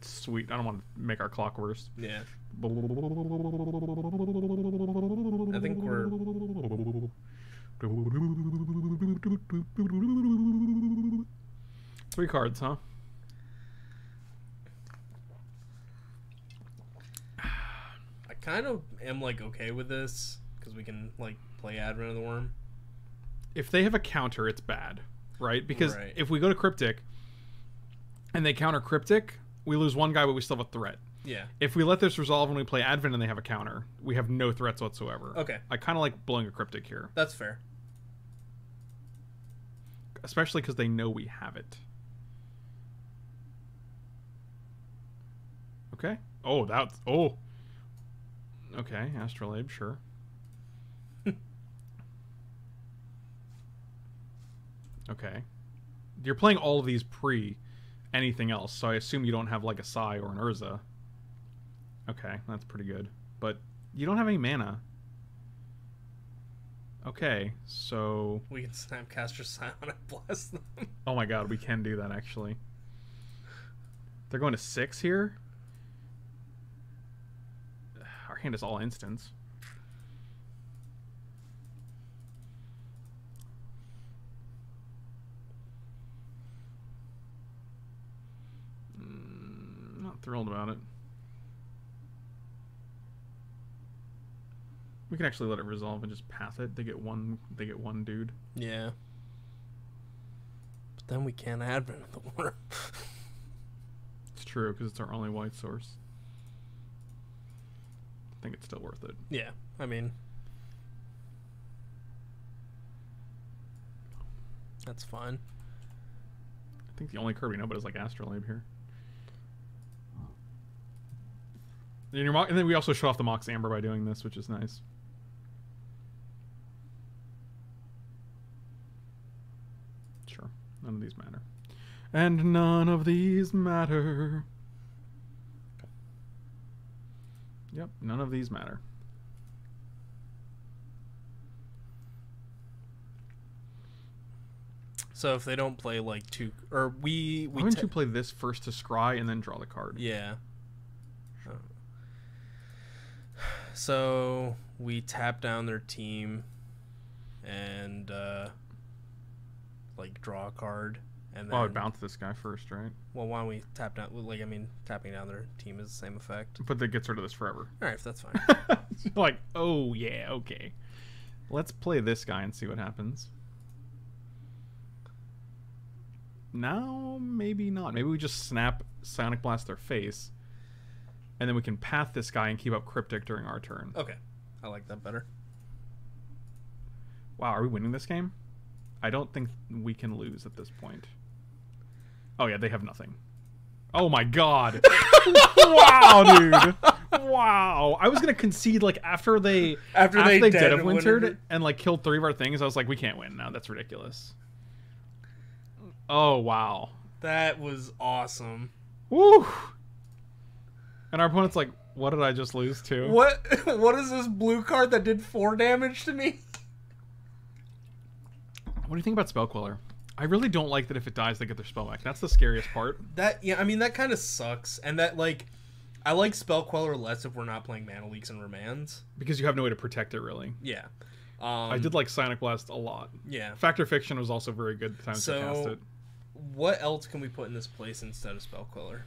to... Sweet. I don't want to make our clock worse. Yeah. I think we're... Three cards, huh? Kind of am like okay with this because we can like play Advent of the Wurm. If they have a counter, it's bad, right? Because right. If we go to Cryptic and they counter Cryptic, we lose one guy, but we still have a threat. Yeah. If we let this resolve when we play Advent and they have a counter, we have no threats whatsoever. Okay. I kind of like blowing a Cryptic here. That's fair. Especially because they know we have it. Okay. Oh, that's... Oh. Okay, Astrolabe, sure. Okay. You're playing all of these pre anything else, so I assume you don't have like a Psy or an Urza. Okay, that's pretty good. But you don't have any mana. Okay, so... We can Snapcaster Psionic Blast them. Oh my god, we can do that, actually. They're going to 6 here? Hand is all instants. Not thrilled about it. We can actually let it resolve and just path it. They get one dude. Yeah. But then we can't Advent of the Wurm. It's true, because it's our only white source. I think it's still worth it. Yeah, I mean, that's fine. I think the only card we know about is like Astrolabe here. And then we also show off the Mox Amber by doing this, which is nice. Sure, none of these matter. And none of these matter. Yep, none of these matter. So if they don't play like two, or we why don't you play this first to scry and then draw the card? Yeah. So we tap down their team and like draw a card, and then, oh, I bounce this guy first, right? Well, why don't we tap down? Like, I mean, tapping down their team is the same effect. But that gets rid of this forever. All right, that's fine. Like, oh yeah, okay. Let's play this guy and see what happens. Now, maybe not. Maybe we just snap Psionic Blast their face, and then we can path this guy and keep up Cryptic during our turn. Okay. I like that better. Wow, are we winning this game? I don't think we can lose at this point. Oh, yeah, they have nothing. Oh, my God. Wow, dude. Wow. I was going to concede, like, after they Dead of Wintered and, like, killed three of our things, I was like, we can't win now. That's ridiculous. Oh, wow. That was awesome. Woo! And our opponent's like, what did I just lose to? What is this blue card that did 4 damage to me? What do you think about Spell Queller? I really don't like that if it dies, they get their spell back. That's the scariest part. That, yeah, I mean, that kind of sucks. And that, like, I like Spell Queller less if we're not playing Mana Leaks and Remands. Because you have no way to protect it, really. Yeah. I did like Psionic Blast a lot. Yeah. Fact or Fiction was also very good the time to cast it. What else can we put in this place instead of Spell Queller?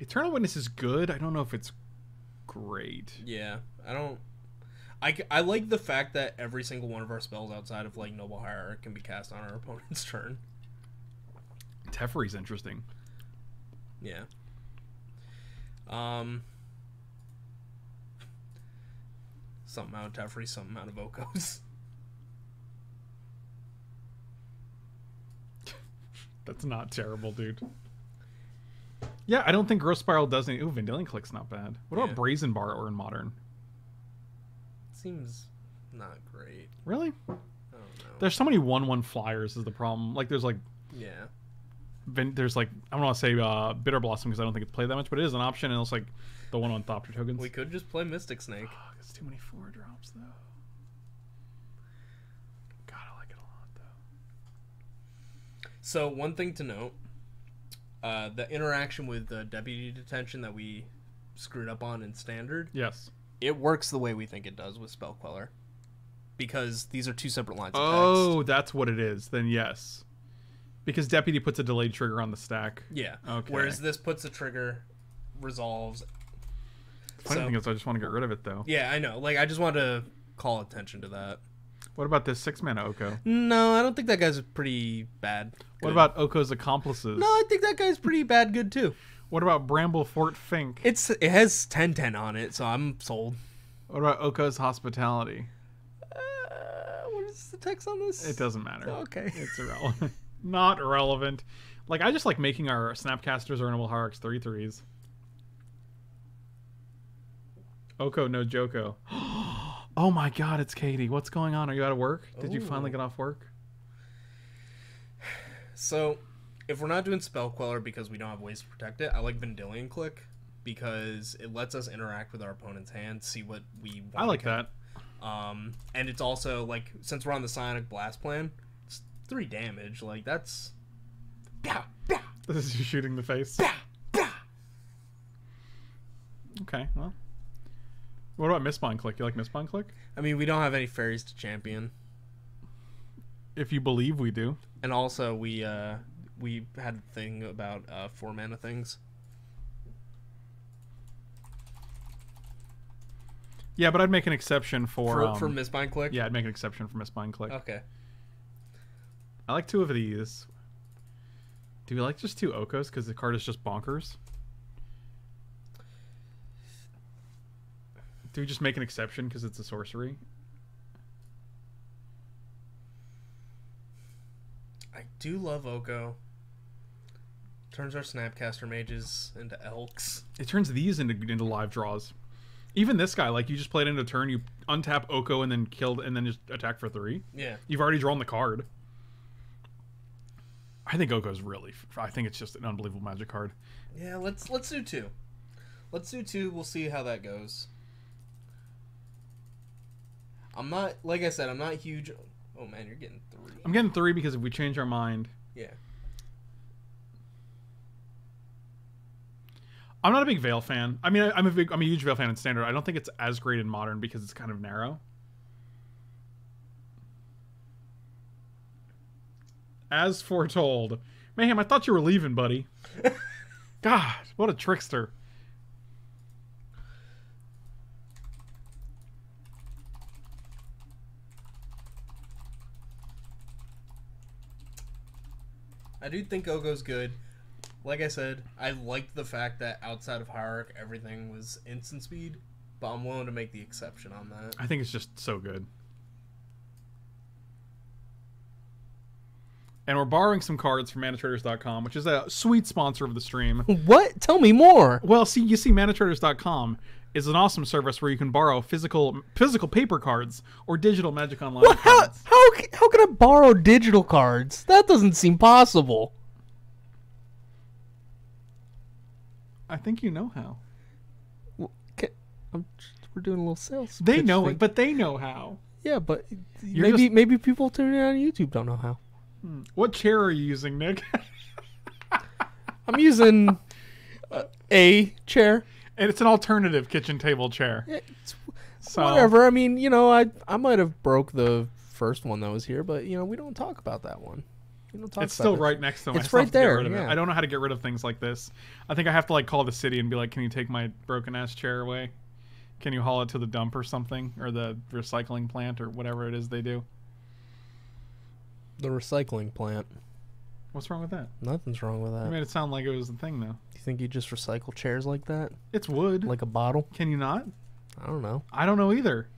Eternal Witness is good. I don't know if it's great. Yeah, I don't. I like the fact that every single one of our spells outside of like Noble Hierarch can be cast on our opponent's turn. Teferi's interesting. Yeah. Something out of Teferi, something out of Oko's. That's not terrible, dude. Yeah, I don't think Growth Spiral does any. Ooh, Vendilion Clique's not bad. What about Brazen Borrower in Modern? Seems not great. Really? I don't know. There's so many 1/1 flyers is the problem. Like, there's like... Yeah. There's like... I don't want to say Bitter Blossom because I don't think it's played that much, but it is an option, and it's like the 1/1 Thopter tokens. We could just play Mystic Snake. Oh, it's too many 4-drops, though. God, I like it a lot, though. So, one thing to note... the interaction with the Deputy Detention that we screwed up on in Standard. Yes. It works the way we think it does with Spell Queller. Because these are two separate lines of text. Oh, that's what it is. Then yes. Because Deputy puts a delayed trigger on the stack. Yeah. Okay. Whereas this puts a trigger, resolves. Funny thing is, I just want to get rid of it, though. Yeah, I know. Like, I just want to call attention to that. What about this 6-mana Oko? No, I don't think that guy's pretty bad. Good. What about Oko's Accomplices? No, I think that guy's pretty bad good, too. What about Bramble Fort Fink? It has 10/10 on it, so I'm sold. What about Oko's Hospitality? What is the text on this? It doesn't matter. Oh, okay. It's irrelevant. Not relevant. Like, I just like making our Snapcasters or Noble Hierarchs 3/3s. Oko no Joko. Oh my God, it's Katie. What's going on? Are you out of work? Did you finally get off work? So, if we're not doing Spell Queller because we don't have ways to protect it, I like Vendilion Clique because it lets us interact with our opponent's hand, see what we want. I like that. And it's also, like, since we're on the Psionic Blast plan, it's 3 damage. Like, that's... Bah, bah. This is you shooting the face. Bah, bah. Okay, well... What about Mistbind Clique? You like Mistbind Clique? I mean, we don't have any fairies to champion. If you believe we do. And also, we had a thing about 4-mana things. Yeah, but I'd make an exception for Mistbind Clique? Yeah, I'd make an exception for Mistbind Clique. Okay. I like 2 of these. Do we like just 2 Okos? Because the card is just bonkers. Do we just make an exception because it's a sorcery? I do love Oko. Turns our Snapcaster Mages into Elks. It turns these into live draws. Even this guy, like, you just played into a turn, you untap Oko and then killed and then just attack for 3. Yeah. You've already drawn the card. I think Oko's really. I think it's just an unbelievable Magic card. Yeah, let's do two. Let's do two. We'll see how that goes. I'm not, like I said, I'm not huge. Oh man, you're getting three. I'm getting three because if we change our mind. Yeah. I'm not a big Veil fan. I mean, I'm a huge Veil fan in Standard. I don't think it's as great in Modern because it's kind of narrow. As foretold. Mayhem, I thought you were leaving, buddy. God, what a trickster. I do think Ogo's good. Like I said, I liked the fact that outside of Hierarch, everything was instant speed, but I'm willing to make the exception on that. I think it's just so good. And we're borrowing some cards from manatraders.com, which is a sweet sponsor of the stream. What? Tell me more. Well, see, you see, manatraders.com is an awesome service where you can borrow physical paper cards or digital Magic Online cards. How can I borrow digital cards? That doesn't seem possible. I think you know how. Well, we're doing a little sales. They know it, but they know how. Yeah, but maybe people tuning in on YouTube don't know how. What chair are you using, Nick? I'm using a chair. And it's an alternative kitchen table chair. It's, so. Whatever. I mean, you know, I might have broke the first one that was here, but, you know, we don't talk about that one. It's still right next to him. It's right there. Yeah. I don't know how to get rid of things like this. I think I have to like call the city and be like, "Can you take my broken ass chair away? Can you haul it to the dump or something, or the recycling plant, or whatever it is they do?" The recycling plant. What's wrong with that? Nothing's wrong with that. You made it sound like it was the thing, though. You think you just recycle chairs like that? It's wood, like a bottle. Can you not? I don't know. I don't know either.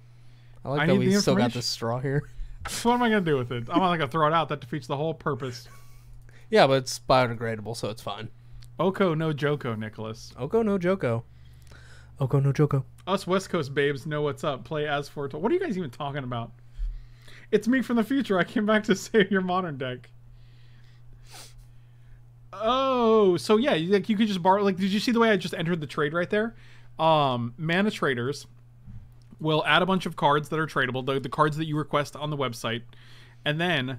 I like that we still got the straw here. So what am I going to do with it? I'm not going to throw it out. That defeats the whole purpose. Yeah, but it's biodegradable, so it's fine. Oko no Joko, Nicholas. Oko no Joko. Oko no Joko. Us West Coast babes know what's up. Play as foretold. What are you guys even talking about? It's me from the future. I came back to save your Modern deck. Oh, so yeah, like you could just borrow. Like, did you see the way I just entered the trade right there? Mana Traders. We'll add a bunch of cards that are tradable, the cards that you request on the website, and then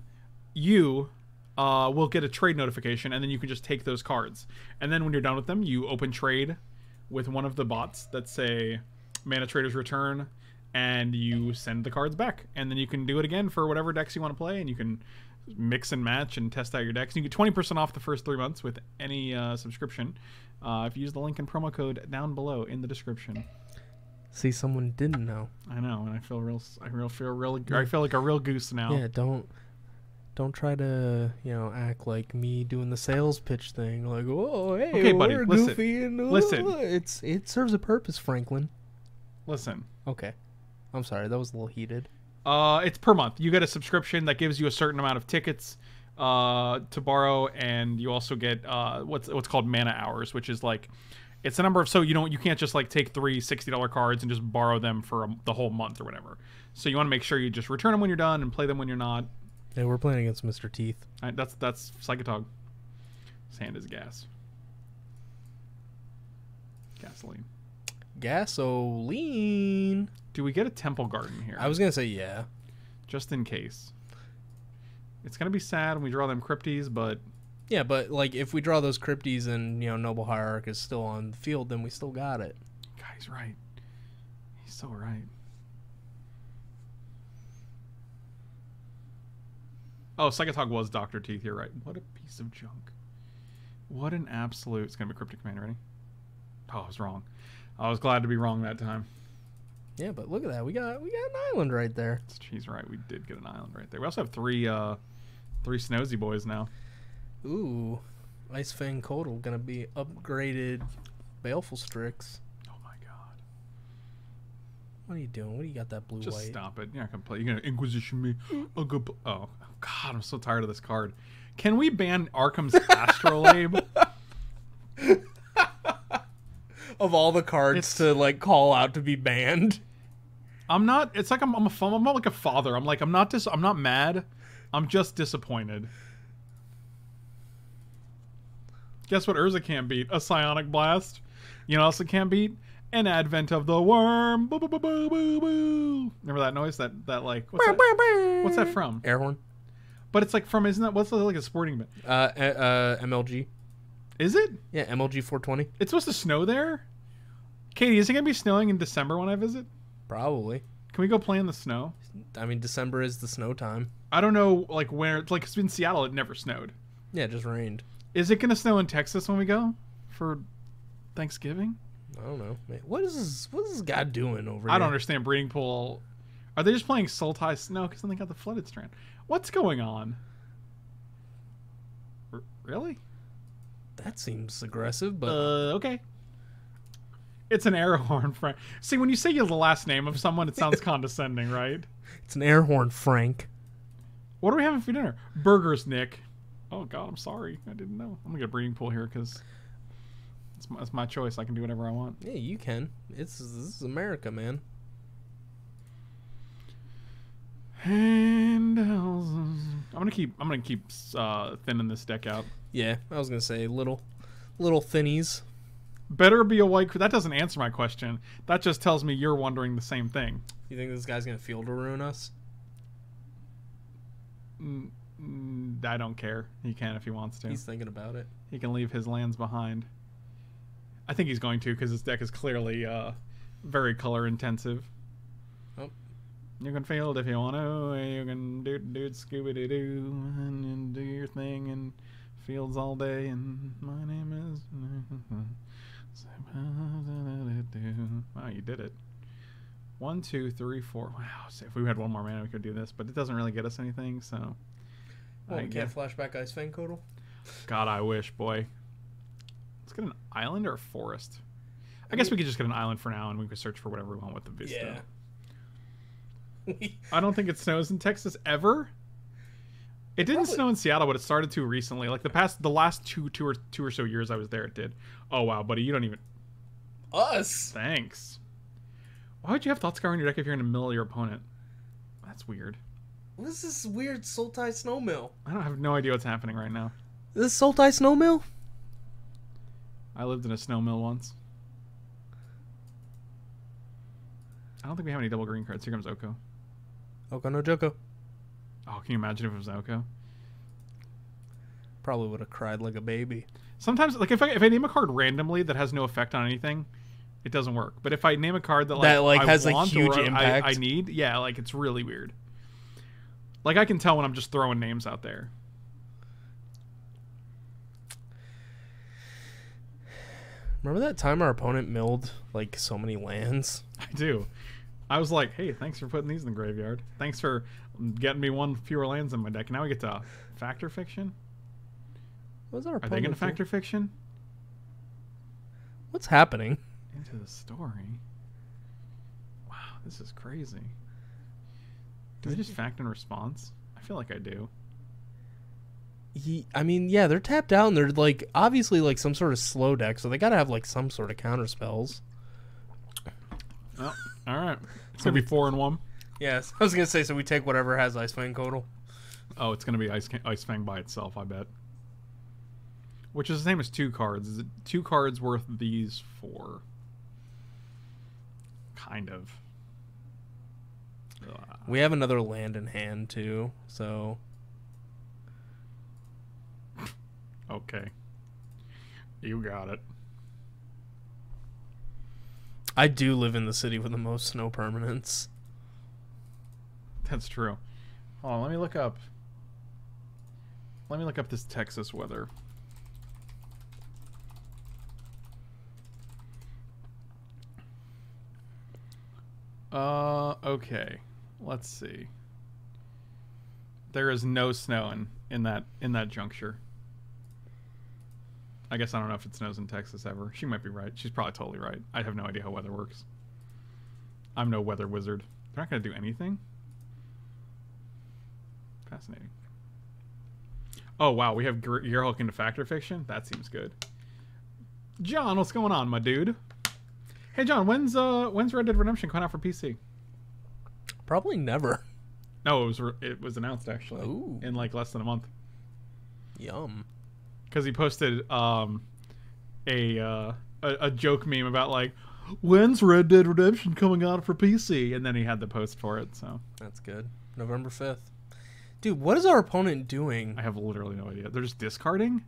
you will get a trade notification, and then you can just take those cards. And then when you're done with them, you open trade with one of the bots that say Mana Traders Return, and you send the cards back. And then you can do it again for whatever decks you want to play, and you can mix and match and test out your decks. And you get 20% off the first 3 months with any subscription if you use the link and promo code down below in the description. See, someone didn't know. I know, and I feel real. I feel like a real goose now. Yeah, don't try to, you know, act like me doing the sales pitch thing. Like, oh, hey, okay, buddy, we're goofy listen, and oh, listen. It serves a purpose, Franklin. Listen. Okay, I'm sorry. That was a little heated. It's per month. You get a subscription that gives you a certain amount of tickets to borrow, and you also get what's called mana hours, which is like. It's a number of, so you can't just like take three $60 cards and just borrow them for the whole month or whatever. So you want to make sure you just return them when you're done and play them when you're not. Yeah, we're playing against Mr. Teeth. That's Psychotog. Sand is gas. Gasoline. Gasoline. Do we get a Temple Garden here? I was gonna say yeah, just in case. It's gonna be sad when we draw them Crypties, but. Yeah, but like if we draw those Crypties and you know Noble Hierarch is still on the field, then we still got it. Guy's right. He's so right. Oh, Psychotog was Dr. Teeth. You're right. What a piece of junk. What an absolute. It's gonna be Cryptic Command, ready? Oh, I was wrong. I was glad to be wrong that time. Yeah, but look at that. We got an island right there. She's right. We did get an island right there. We also have three Snowzy boys now. Ooh, Ice-Fang Coatl gonna be upgraded Baleful Strix. Oh my god. What are you doing? What do you got that blue just white? Just stop it. You're not gonna play. You're gonna Inquisition me. I'll go oh, god, I'm so tired of this card. Can we ban Arkham's Astrolabe? Of all the cards to like call out to be banned. I'm not. It's like I'm not like a father. I'm not mad. I'm just disappointed. Guess what Urza can't beat? A Psionic Blast. You know what else it can't beat? An Advent of the Wurm. Boo, boo, boo, boo, boo, boo. Remember that noise? That like, what's that? Bow, bow, bow. What's that from? Air horn. But it's like from, isn't that, what's that, like a sporting event? MLG. Is it? Yeah, MLG 420. It's supposed to snow there? Katie, is it going to be snowing in December when I visit? Probably. Can we go play in the snow? I mean, December is the snow time. I don't know, like, where, it's like, it's been Seattle, it never snowed. Yeah, it just rained. Is it going to snow in Texas when we go for Thanksgiving? I don't know. Man, what is this guy doing over here? I don't understand. Breeding Pool. Are they just playing Sultai Snow? Because then they got the Flooded Strand. What's going on? Really? That seems aggressive, but... okay. It's an air horn, Frank. See, when you say the last name of someone, it sounds condescending, right? It's an air horn, Frank. What are we having for dinner? Burgers, Nick. Oh, God, I'm sorry. I didn't know. I'm going to get a Breeding Pool here because... It's my choice. I can do whatever I want. Yeah, you can. This is America, man. And I'm gonna keep thinning this deck out. Yeah, I was gonna say little thinnies. Better be a white. That doesn't answer my question. That just tells me you're wondering the same thing. You think this guy's gonna field to ruin us? I don't care. He can if he wants to. He's thinking about it. He can leave his lands behind. I think he's going to because his deck is clearly very color intensive. Oh. You can field if you want to. You can do Scooby Doo Doo and do your thing and fields all day. And my name is. Wow, you did it. 1, 2, 3, 4. Wow. So if we had one more mana, we could do this, but it doesn't really get us anything. So. Well, we can't flashback Ice-Fang Coatl. God, I wish, boy. Let's get an island or a forest. I guess we could just get an island for now, and we could search for whatever we want with the vista. Yeah. I don't think it snows in Texas ever. It didn't snow in Seattle, but it started to recently. Like the last two or so years I was there, it did. Oh wow, buddy, you don't even. Us. Thanks. Why would you have Thought Scour in your deck if you're in the middle of your opponent? That's weird. What is this weird Sultai Snowmill? I have no idea what's happening right now. Is this Sultai Snowmill? I lived in a snow mill once. I don't think we have any double green cards. Here comes Oko. Oko no Joko. Oh, can you imagine if it was Oko? Probably would have cried like a baby. Sometimes, like, if I name a card randomly that has no effect on anything, it doesn't work. But if I name a card that I has want a huge impact, I need, yeah, like it's really weird. Like I can tell when I'm just throwing names out there. Remember that time our opponent milled, like, so many lands? I do. I was like, hey, thanks for putting these in the graveyard. Thanks for getting me one fewer lands in my deck. And now we get to Fact or Fiction? What's our opponent? Are they going to Fact or Fiction? What's happening? Into the story. Wow, this is crazy. Do I just Fact and Response? I feel like I do. I mean, yeah, they're tapped out, and they're, like, obviously, like, some sort of slow deck, so they gotta have, like, some sort of counter spells. Oh, alright. It's gonna be 4-1. Yes, I was gonna say, so we take whatever has Ice-Fang Coatl. Oh, it's gonna be Ice-Fang by itself, I bet. Which is the same as two cards. Is it two cards worth these four? Kind of. We have another land in hand, too, so... Okay. You got it. I do live in the city with the most snow permanents. That's true. Hold on, let me look up. Let me look up this Texas weather. Okay. Let's see. There is no snow in that juncture. I guess I don't know if it snows in Texas ever. She might be right. She's probably totally right. I have no idea how weather works. I'm no weather wizard. They're not going to do anything? Fascinating. Oh, wow. We have Gearhulk into Fact or Fiction? That seems good. John, what's going on, my dude? Hey, John, when's Red Dead Redemption coming out for PC? Probably never. No, it was announced, actually. Ooh. In, like, less than a month. Yum. because he posted a joke meme about like, when's Red Dead Redemption coming out for PC? And then he had the post for it, so. That's good. November 5th. Dude, what is our opponent doing? I have literally no idea. They're just discarding?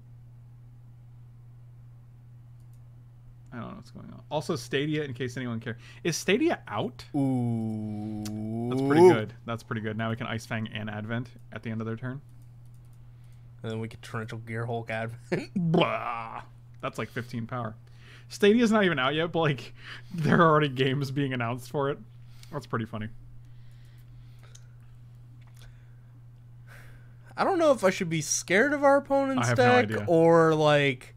I don't know what's going on. Also, Stadia, in case anyone cares. Is Stadia out? Ooh. That's pretty good. That's pretty good. Now we can Ice Fang and Advent at the end of their turn. And then we can Torrential Gearhulk Advent. Blah. That's like 15 power. Stadia's not even out yet, but like there are already games being announced for it. That's pretty funny. I don't know if I should be scared of our opponent's deck or like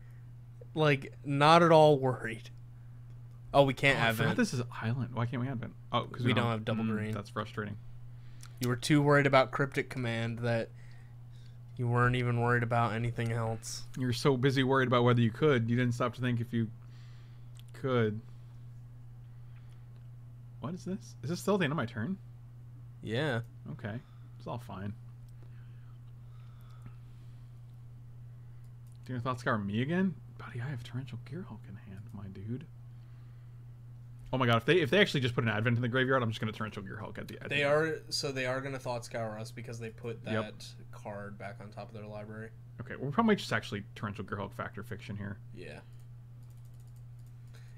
not at all worried. Oh, we can't have it. This is Island. Why can't we have it? Oh, because we don't have double green. That's frustrating. You were too worried about Cryptic Command that you weren't even worried about anything else. You're so busy worried about whether you could, you didn't stop to think if you could. What is this? Is this still the end of my turn? Yeah. Okay. It's all fine. Do your thoughts scour me again? Buddy, I have Torrential Gearhulk in hand, my dude. Oh my god, if they actually just put an Advent in the graveyard, I'm just gonna Torrential Gearhulk at the end. They are gonna Thought Scour us because they put that card back on top of their library. Okay, we'll probably just actually Torrential Gearhulk Fact or Fiction here. Yeah.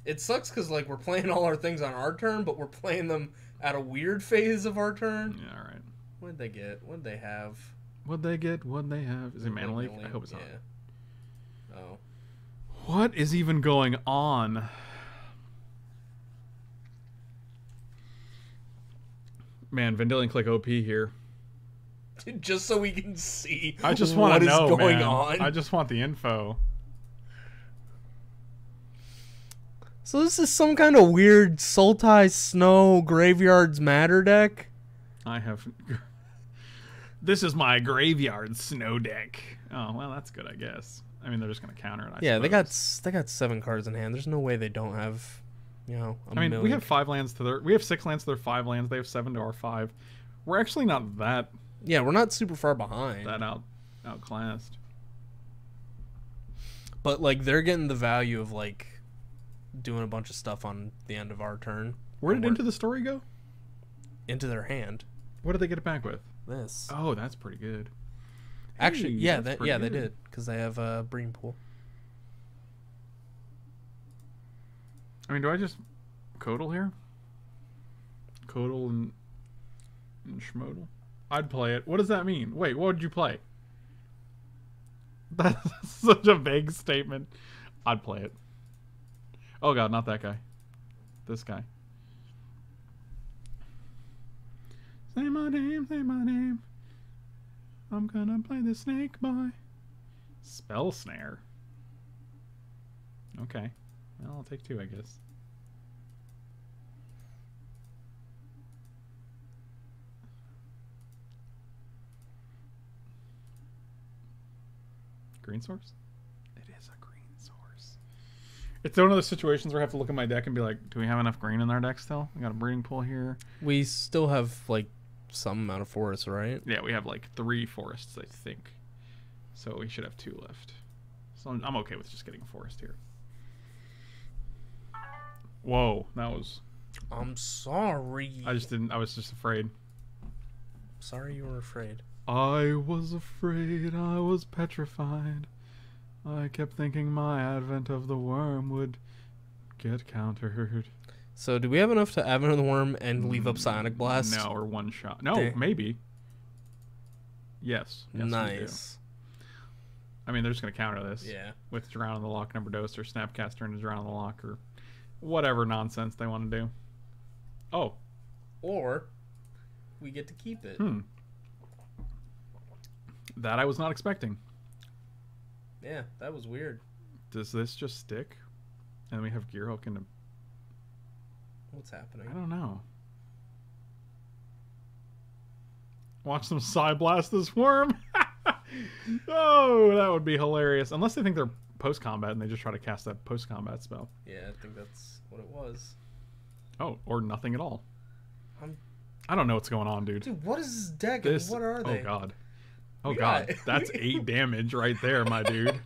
It sucks because like we're playing all our things on our turn, but we're playing them at a weird phase of our turn. Yeah, all right. What'd they get? What'd they have? What'd they get? What'd they have? Is it Mana Leak? I hope it's not. Oh. What is even going on? Man, Vendilion Clique OP here. Just so we can see I just want to know, is going on. I just want the info. So this is some kind of weird Sultai Snow Graveyards Matter deck? I have... This is my Graveyard Snow deck. Oh, well, that's good, I guess. I mean, they're just going to counter it, I suppose. They got 7 cards in hand. There's no way they don't have... You know, I mean, we have 5 lands to their... We have 6 lands to their 5 lands. They have 7 to our 5. We're actually not that... Yeah, we're not super far behind. That outclassed. But, like, they're getting the value of, like, doing a bunch of stuff on the end of our turn. Where did Into the Story go? Into their hand. What did they get it back with? This. Oh, that's pretty good. Actually, hey, yeah, they did. Because they have a Breeding Pool. I mean, do I just Coatl here? Coatl and Schmodl? I'd play it. What does that mean? Wait, what would you play? That's such a vague statement. I'd play it. Oh god, not that guy. This guy. Say my name, say my name. I'm gonna play the snake boy. Spell snare. Okay. Well, I'll take 2, I guess. Green source? It is a green source. It's one of those situations where I have to look at my deck and be like, do we have enough green in our deck still? We got a Breeding Pool here. We still have, like, some amount of forests, right? Yeah, we have, like, 3 forests, I think. So we should have 2 left. So I'm okay with just getting a forest here. Whoa, that was... I'm sorry. I just didn't... I was just afraid. Sorry you were afraid. I was afraid. I was petrified. I kept thinking my Advent of the Wurm would get countered. So do we have enough to Advent of the Wurm and leave up Psionic Blast? No, or one shot. No, maybe. Yes. Nice. I mean, they're just going to counter this. Yeah. With Drown in the Loch, Number Dose, or Snapcaster into Drown in the Loch, or... Whatever nonsense they want to do. Oh. Or we get to keep it. Hmm. That I was not expecting. Yeah, that was weird. Does this just stick? And we have Gearhulk in a... What's happening? I don't know. Watch them Psyblast this worm. Oh, that would be hilarious. Unless they think they're post-combat and they just try to cast that post-combat spell. Yeah, I think that's what it was. Oh, or nothing at all. I don't know what's going on, dude. Dude, what is this deck? What are they? Oh, God. Oh, God. That's 8 damage right there, my dude.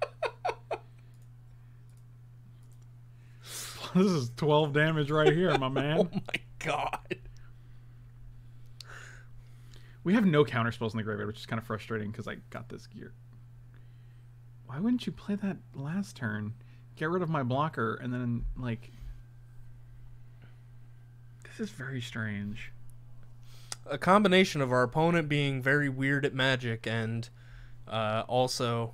This is 12 damage right here, my man. Oh my god. We have no counter spells in the graveyard, which is kind of frustrating because I got this gear. Why wouldn't you play that last turn? Get rid of my blocker and then, like... This is very strange. A combination of our opponent being very weird at Magic and also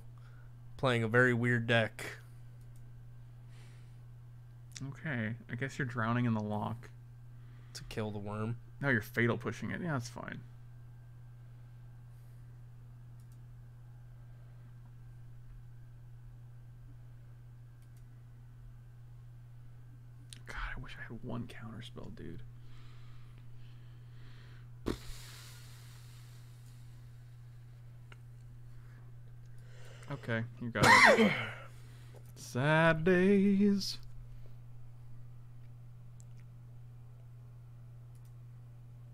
playing a very weird deck. Okay, I guess you're drowning in the lock. To kill the worm. No, you're fatal pushing it. Yeah, that's fine. God, I wish I had one counter spell, dude. Okay, you got it. Sad days.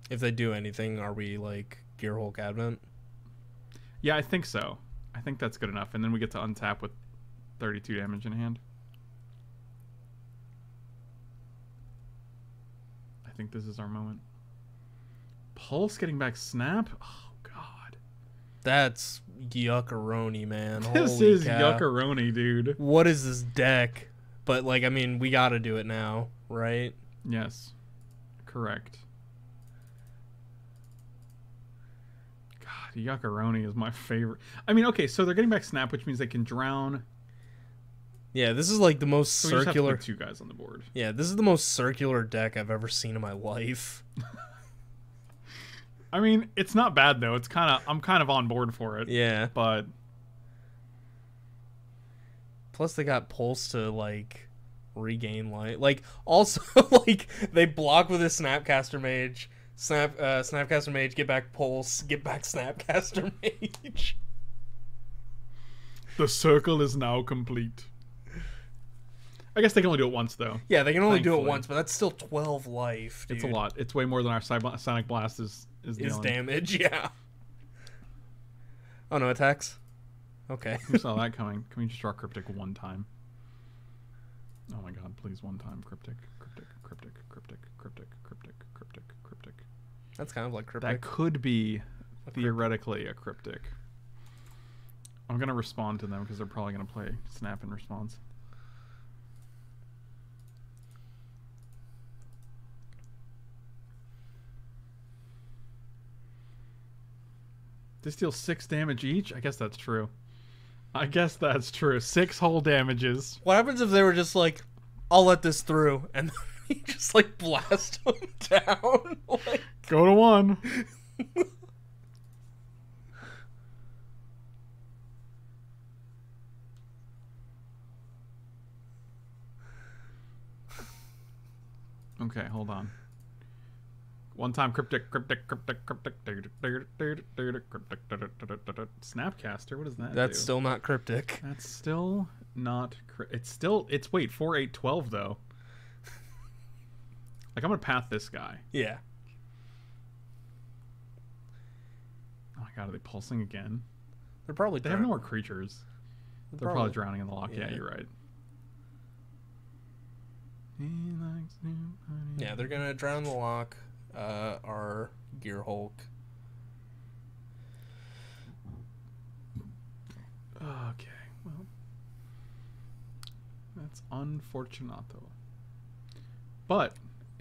If they do anything, are we like Gearhulk Advent? Yeah, I think so. I think that's good enough. And then we get to untap with 32 damage in hand. I think this is our moment. Pulse getting back Snap? Oh, God. That's yuckaroni, man. This is yuckaroni, dude. What is this deck? But, like, I mean, we gotta do it now, right? Yes. Correct. Yuckaroni is my favorite. I mean, okay, so they're getting back Snap, which means they can drown. Yeah, this is like the most circular. We just have to put two guys on the board. Yeah, this is the most circular deck I've ever seen in my life. I mean, it's not bad though. It's kind of I'm kind of on board for it. Yeah, but plus they got Pulse to like regain life. Like also like they block with a Snapcaster Mage. Snapcaster Mage, get back Pulse, get back Snapcaster Mage. The circle is now complete. I guess they can only do it once, though. Yeah, they can only do it once, but that's still 12 life, dude. It's a lot. It's way more than our Psionic Blast is damage, yeah. Oh, no attacks? Okay. Who saw that coming? Can we just draw Cryptic one time? Oh my god, please, one time. Cryptic, Cryptic, Cryptic, Cryptic, Cryptic, Cryptic, Cryptic, Cryptic. That's kind of like Cryptic. That could be, theoretically, a Cryptic. I'm going to respond to them because they're probably going to play Snap in response. They deal 6 damage each? I guess that's true. 6 whole damages. What happens if they were just like, I'll let this through, and then you just like blast them down? Like... Go to one. Okay, hold on. One time cryptic Snapcaster, what does that do? That's still not cryptic. That's still not it's still it's wait, 4 8 12 though. Like I'm gonna path this guy. Yeah. Oh my god, are they pulsing again? They're probably they have no more creatures. They're probably drowning in the lock. Yeah, you're right. Yeah, they're gonna drown the lock. Our Gearhulk. Okay, well, that's unfortunato. But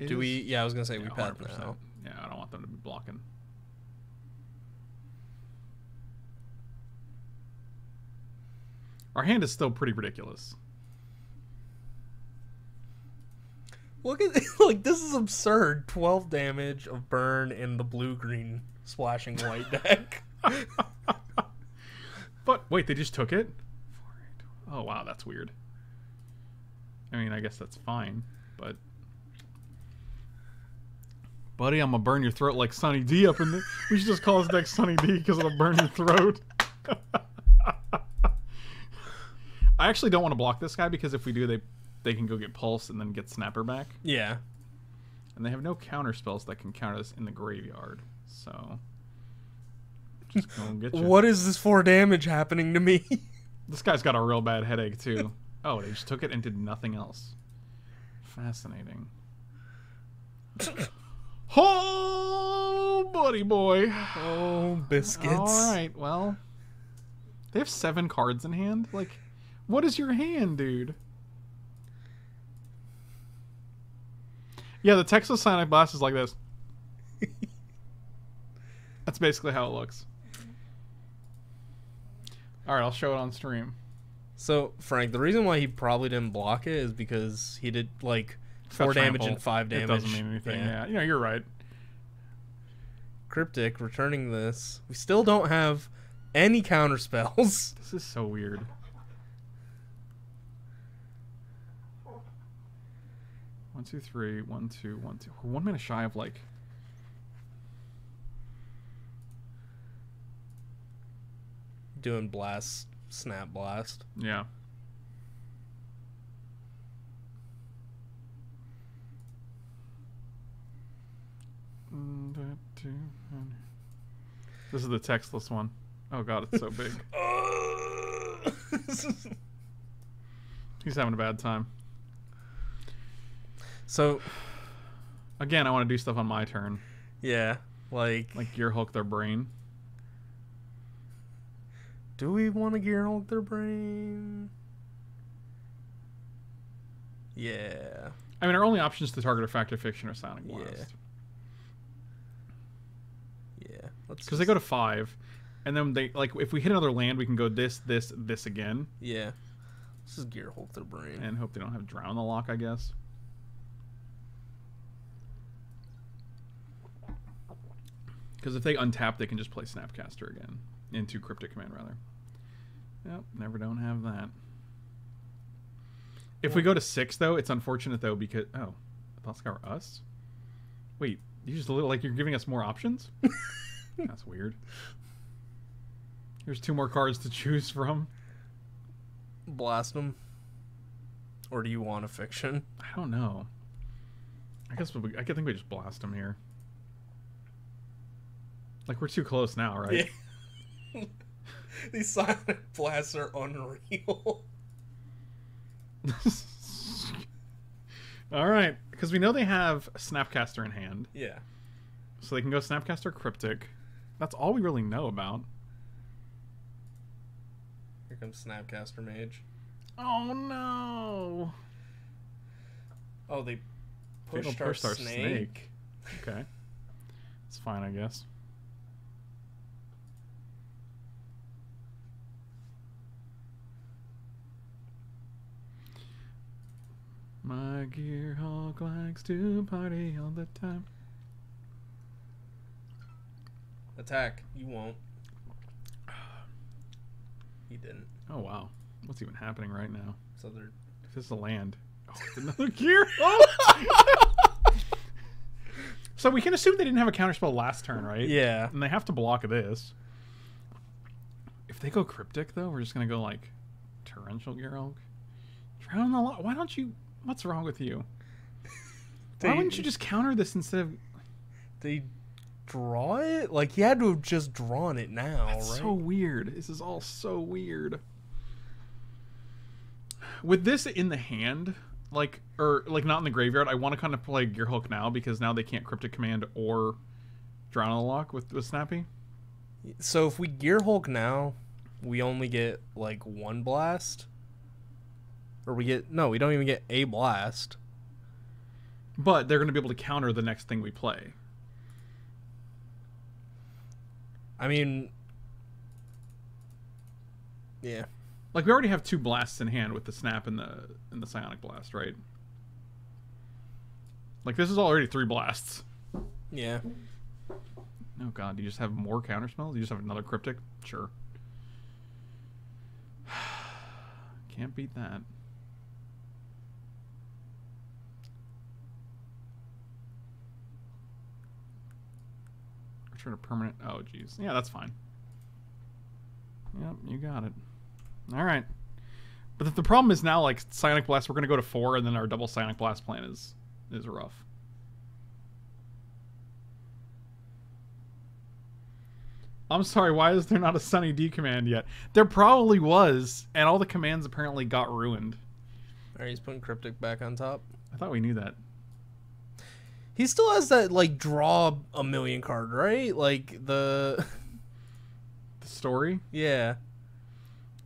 do we? Yeah, I was gonna say we path now. Yeah, I don't want them to be blocking. Our hand is still pretty ridiculous. Look at this, like this is absurd. 12 damage of burn in the blue-green splashing white deck. But wait, they just took it? Oh wow, that's weird. I mean, I guess that's fine, but buddy, I'm gonna burn your throat like Sunny D up in the. We should just call this deck Sunny D because it'll burn your throat. I actually don't want to block this guy because if we do, they can go get Pulse and then get Snapper back. Yeah. And they have no counter spells that can counter this in the graveyard. So just go and get you. What is this 4 damage happening to me? This guy's got a real bad headache too. Oh, they just took it and did nothing else. Fascinating. Oh, buddy boy. Oh, biscuits. All right, well. They have 7 cards in hand? Like, what is your hand, dude? Yeah, the text of Psionic Blast is like this. That's basically how it looks. All right, I'll show it on stream. So, Frank, the reason why he probably didn't block it is because he did, like, 4 damage and 5 damage. It doesn't mean anything, yeah. You know, you're right. Cryptic, returning this. We still don't have any counter spells. This is so weird. One, two, three, one, two, one, two. We're 1 minute shy of, like... doing blast, snap blast. Yeah. This is the textless one. Oh god, it's so big. He's having a bad time. So, again, I want to do stuff on my turn. Yeah, like Gearhulk their brain. Do we want to Gearhulk their brain? Yeah. I mean, our only option is to target a Fact or Fiction or Psionic Blast. Yeah. Because they go to 5, and then they like if we hit another land, we can go this, this, this again. Yeah. This is Gearhulk their brain. And hope they don't have Drown in the Loch, I guess. Because if they untap, they can just play Snapcaster again. Into Cryptic Command, rather. Yep, never don't have that. If we go to 6, though, it's unfortunate, though, because... Oh, I thought Scour us? Wait, you just a little... Like, you're giving us more options? That's weird. There's 2 more cards to choose from. Blast them. Or do you want a Fiction? I don't know. I guess I think we just blast them here. Like, we're too close now, right? Yeah. These Silent Blasts are unreal. Alright, because we know they have Snapcaster in hand. Yeah. So they can go Snapcaster Cryptic. That's all we really know about. Here comes Snapcaster Mage. Oh no! Oh, they pushed our snake. Okay. It's fine, I guess. My Gearhulk likes to party all the time. Attack. You won't. He didn't. Oh, wow. What's even happening right now? So they're... This is a land. Oh, it's another Gearhulk! So we can assume they didn't have a counterspell last turn, right? Yeah. And they have to block this. If they go Cryptic, though, we're just going to go, like, Torrential Gearhulk. Drown in the Loch. Why don't you... What's wrong with you? Why wouldn't you just counter this instead of... They draw it? Like, he had to have just drawn it now, right? That's so weird. This is all so weird. With this in the hand, like, or, like, not in the graveyard, I want to kind of play Gearhulk now, because now they can't Cryptic Command or Drown in the Loch with Snappy. So if we Gearhulk now, we only get, like, 1 blast... Or we get... No, we don't even get a blast. But they're going to be able to counter the next thing we play. I mean... Yeah. Like, we already have 2 blasts in hand with the Snap and the Psionic Blast, right? Like, this is already 3 blasts. Yeah. Oh, God. Do you just have more counterspells? Do you just have another Cryptic? Sure. Can't beat that. A permanent. Oh, geez. Yeah, that's fine. Yep, you got it. All right. But the problem is now, like, Psionic Blast, we're going to go to 4, and then our double Psionic Blast plan is rough. I'm sorry, why is there not a Sunny D command yet? There probably was, and all the commands apparently got ruined. All right, he's putting Cryptic back on top. I thought we knew that. He still has that, like, draw a million card, right? Like, the... the story? Yeah.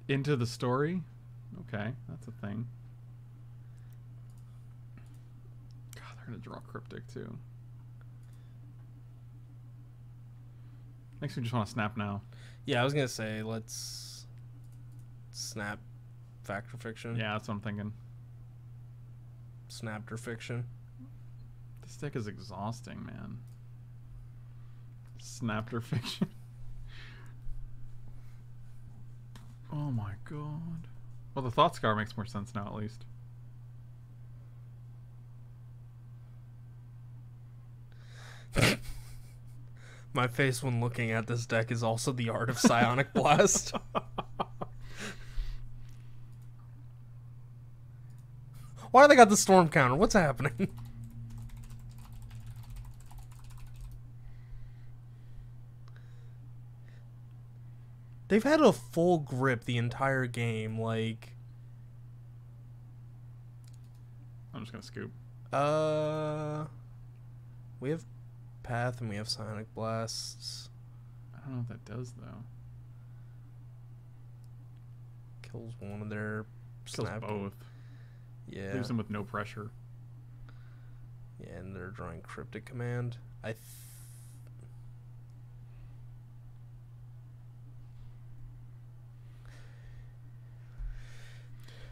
Into the story? Okay, that's a thing. God, they're going to draw Cryptic, too. Makes me just want to snap now. Yeah, I was going to say, let's... snap Fact or Fiction. Yeah, that's what I'm thinking. Snapped or Fiction. This deck is exhausting, man. Snapped or Fiction. Oh my god. Well, the Thought Scar makes more sense now, at least. My face when looking at this deck is also the art of Psionic Blast. Why do they got the storm counter? What's happening? They've had a full grip the entire game, like... I'm just gonna scoop. We have Path and we have Psionic Blasts. I don't know what that does, though. Kills one of their... Kills both. Yeah. Leaves them with no pressure. Yeah, and they're drawing Cryptic Command.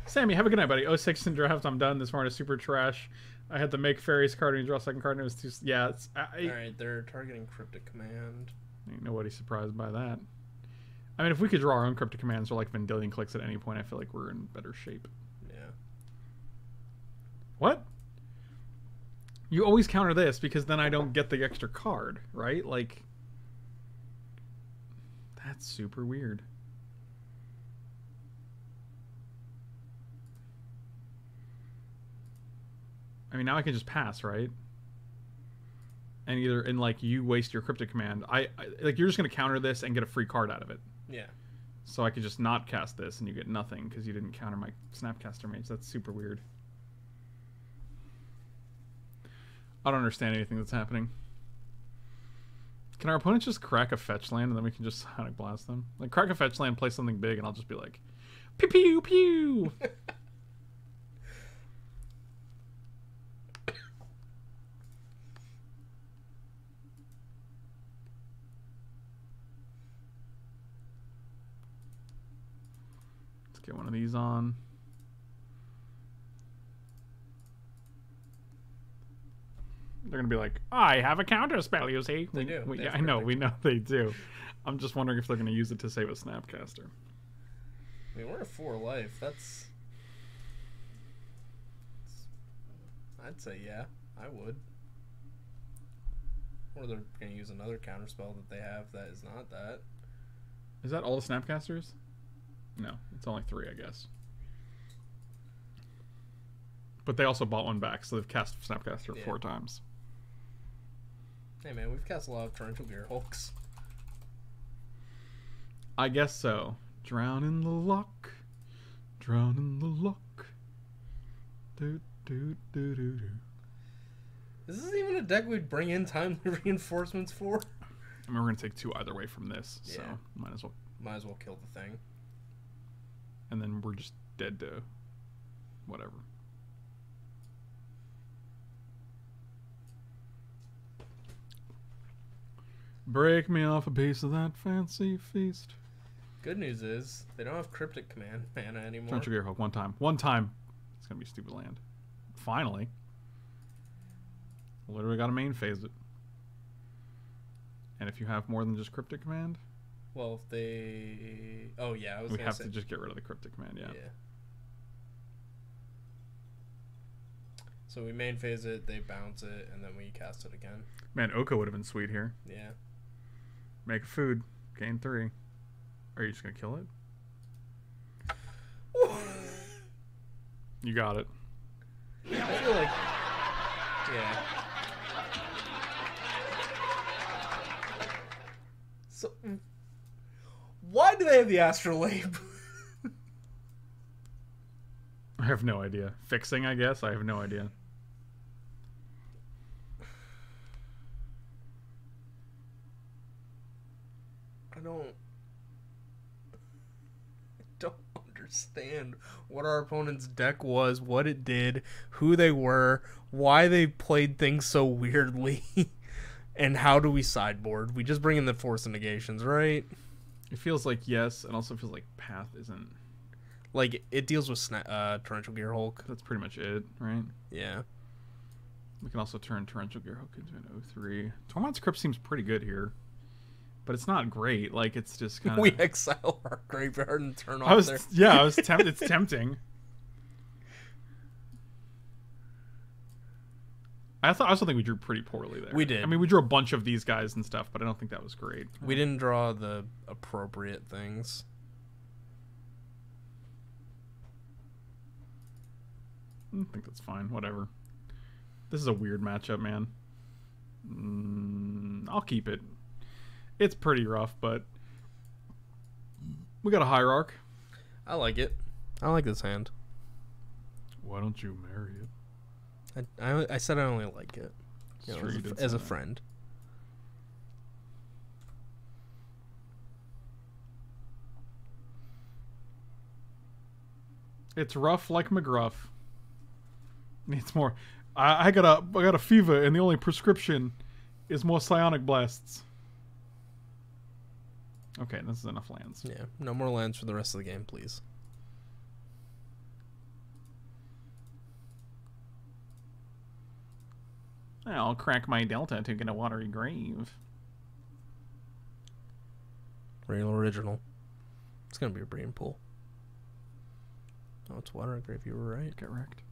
Sammy, have a good night, buddy. 06 in draft, I'm done. This morning is super trash. I had to make Fairies card and draw second card, and it was too... Yeah, it's... Alright, they're targeting Cryptic Command. Ain't nobody surprised by that. I mean, if we could draw our own Cryptic Commands or, like, Vendilion Cliques at any point, I feel like we're in better shape. What? You always counter this because then I don't get the extra card, right? Like, that's super weird. I mean, now I can just pass, right? And either, and like, you waste your Cryptic Command. Like, you're just going to counter this and get a free card out of it. Yeah. So I could just not cast this and you get nothing because you didn't counter my Snapcaster Mage. That's super weird. I don't understand anything that's happening. Can our opponents just crack a fetch land and then we can just Sonic Blast them? Like, crack a fetch land, play something big, and I'll just be like, pew pew pew. Let's get one of these on. They're going to be like, I have a counter spell, you see. They do. Yeah, I know. We know they do. I'm just wondering if they're going to use it to save a Snapcaster. I mean, we're at 4 life. That's... I'd say, yeah, I would. Or they're going to use another counter spell that they have that is not that. Is that all the Snapcasters? No. It's only 3, I guess. But they also bought one back, so they've cast Snapcaster 4 times. Hey man, we've cast a lot of Torrential Gearhulks. I guess so. Drown in the Loch. Drown in the Loch. Do, do, do, do, do. Is this even a deck we'd bring in Timely Reinforcements for? I mean, we're going to take 2 either way from this, yeah. So might as well. Might as well kill the thing. And then we're just dead to whatever. Break me off a piece of that fancy feast. Good news is they don't have Cryptic Command mana anymore. Torrential Gearhulk, one time. One time. It's gonna be stupid land. Finally. Literally gotta main phase it. And if you have more than just Cryptic Command? Well, if they... Oh yeah, I was gonna say. We have to just get rid of the Cryptic Command, yeah. So we main phase it, they bounce it, and then we cast it again. Man, Oko would have been sweet here. Yeah. Make food, gain 3. Are you just gonna kill it? You got it. I feel like, yeah. So, why do they have the Astrolabe? I have no idea. Fixing, I guess. I have no idea. I don't understand what our opponent's deck was, what it did, who they were, why they played things so weirdly, and how do we sideboard? We just bring in the Force Negations, right? It feels like yes, and also feels like Path isn't... Like, it deals with Torrential Gearhulk. That's pretty much it, right? Yeah. We can also turn Torrential Gearhulk into an 0-3. Tormod's Crypt seems pretty good here. But it's not great. Like, it's just kind of... We exile our graveyard and turn off there. Yeah, I was tempted. It's tempting. I also think we drew pretty poorly there. We did. I mean, we drew a bunch of these guys and stuff, but I don't think that was great. We didn't draw the appropriate things. I think that's fine. Whatever. This is a weird matchup, man. I'll keep it. It's pretty rough, but we got a Hierarch. I like it. I like this hand. Why don't you marry it? I said I only like it, you know, as a friend. It's rough like McGruff. It's more. I got a fever, and the only prescription is more psionic blasts. Okay, this is enough lands. Yeah, no more lands for the rest of the game, please. I'll crack my Delta to get a watery grave. Real original. It's going to be a Breeding Pool. Oh, it's watery grave. You were right. Got wrecked.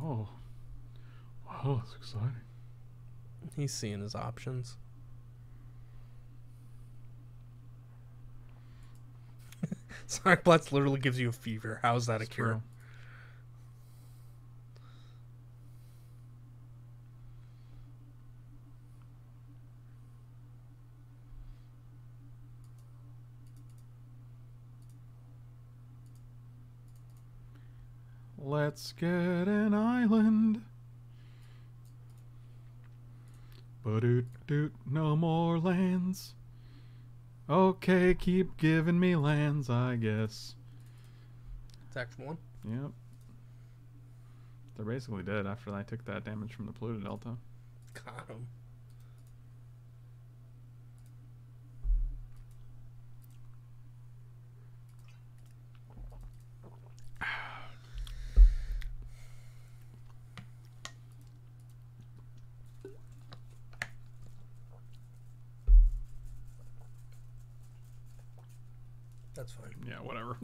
Oh. Wow, that's exciting. He's seeing his options. Sonic Blast literally gives you a fever. How is that a cure? Let's get an island. Ba-doot-doot, no more lands. Okay, keep giving me lands, I guess. Attack from one. Yep. They're basically dead after I took that damage from the polluted delta. Got him. That's fine. Yeah, whatever.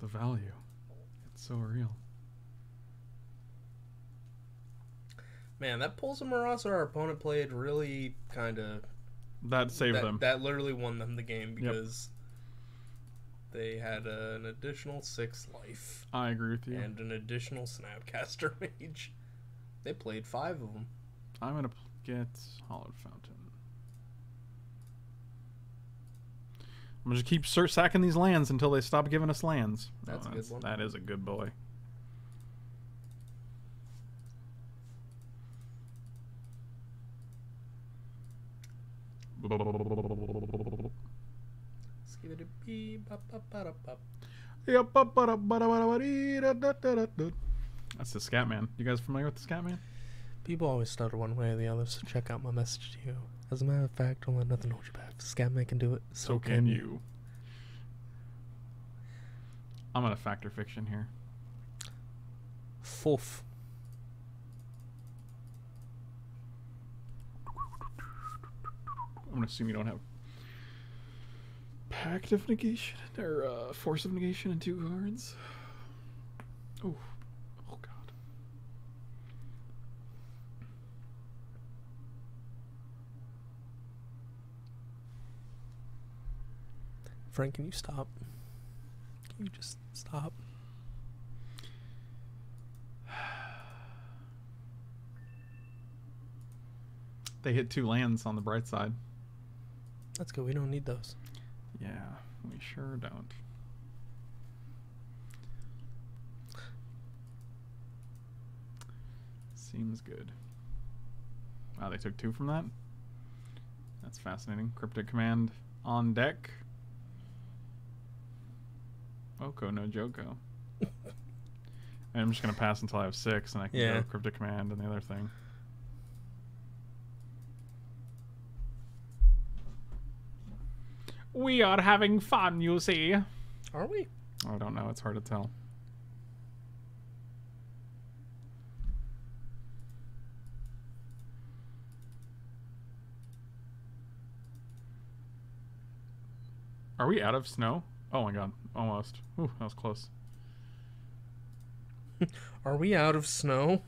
The value. It's so real. Man, that Pulse of Marasa our opponent played really kind of... That saved them. That literally won them the game because they had an additional 6 life. I agree with you. And an additional Snapcaster Mage. They played 5 of them. I'm going to get Hallowed Fountain. I'm going to keep sacking these lands until they stop giving us lands. That's a good one. That is a good boy. That's the Scatman. You guys familiar with the Scatman? People always start one way or the other, so check out my message to you. As a matter of fact, don't let nothing hold you back. Scatman can do it. So can you. I'm gonna Factor Fiction here. Foof. I'm gonna assume you don't have Pact of Negation or Force of Negation and 2 cards. Oh. Frank, can you stop? Can you just stop? They hit 2 lands on the bright side. That's good. We don't need those. Yeah, we sure don't. Seems good. Wow, they took two from that? That's fascinating. Cryptic Command on deck. Oko, no Joko. I'm just going to pass until I have six, and I can go Cryptic Command and the other thing. We are having fun, you see. Are we? Oh, I don't know. It's hard to tell. Are we out of snow? Oh my god. Almost. Ooh, that was close. Are we out of snow?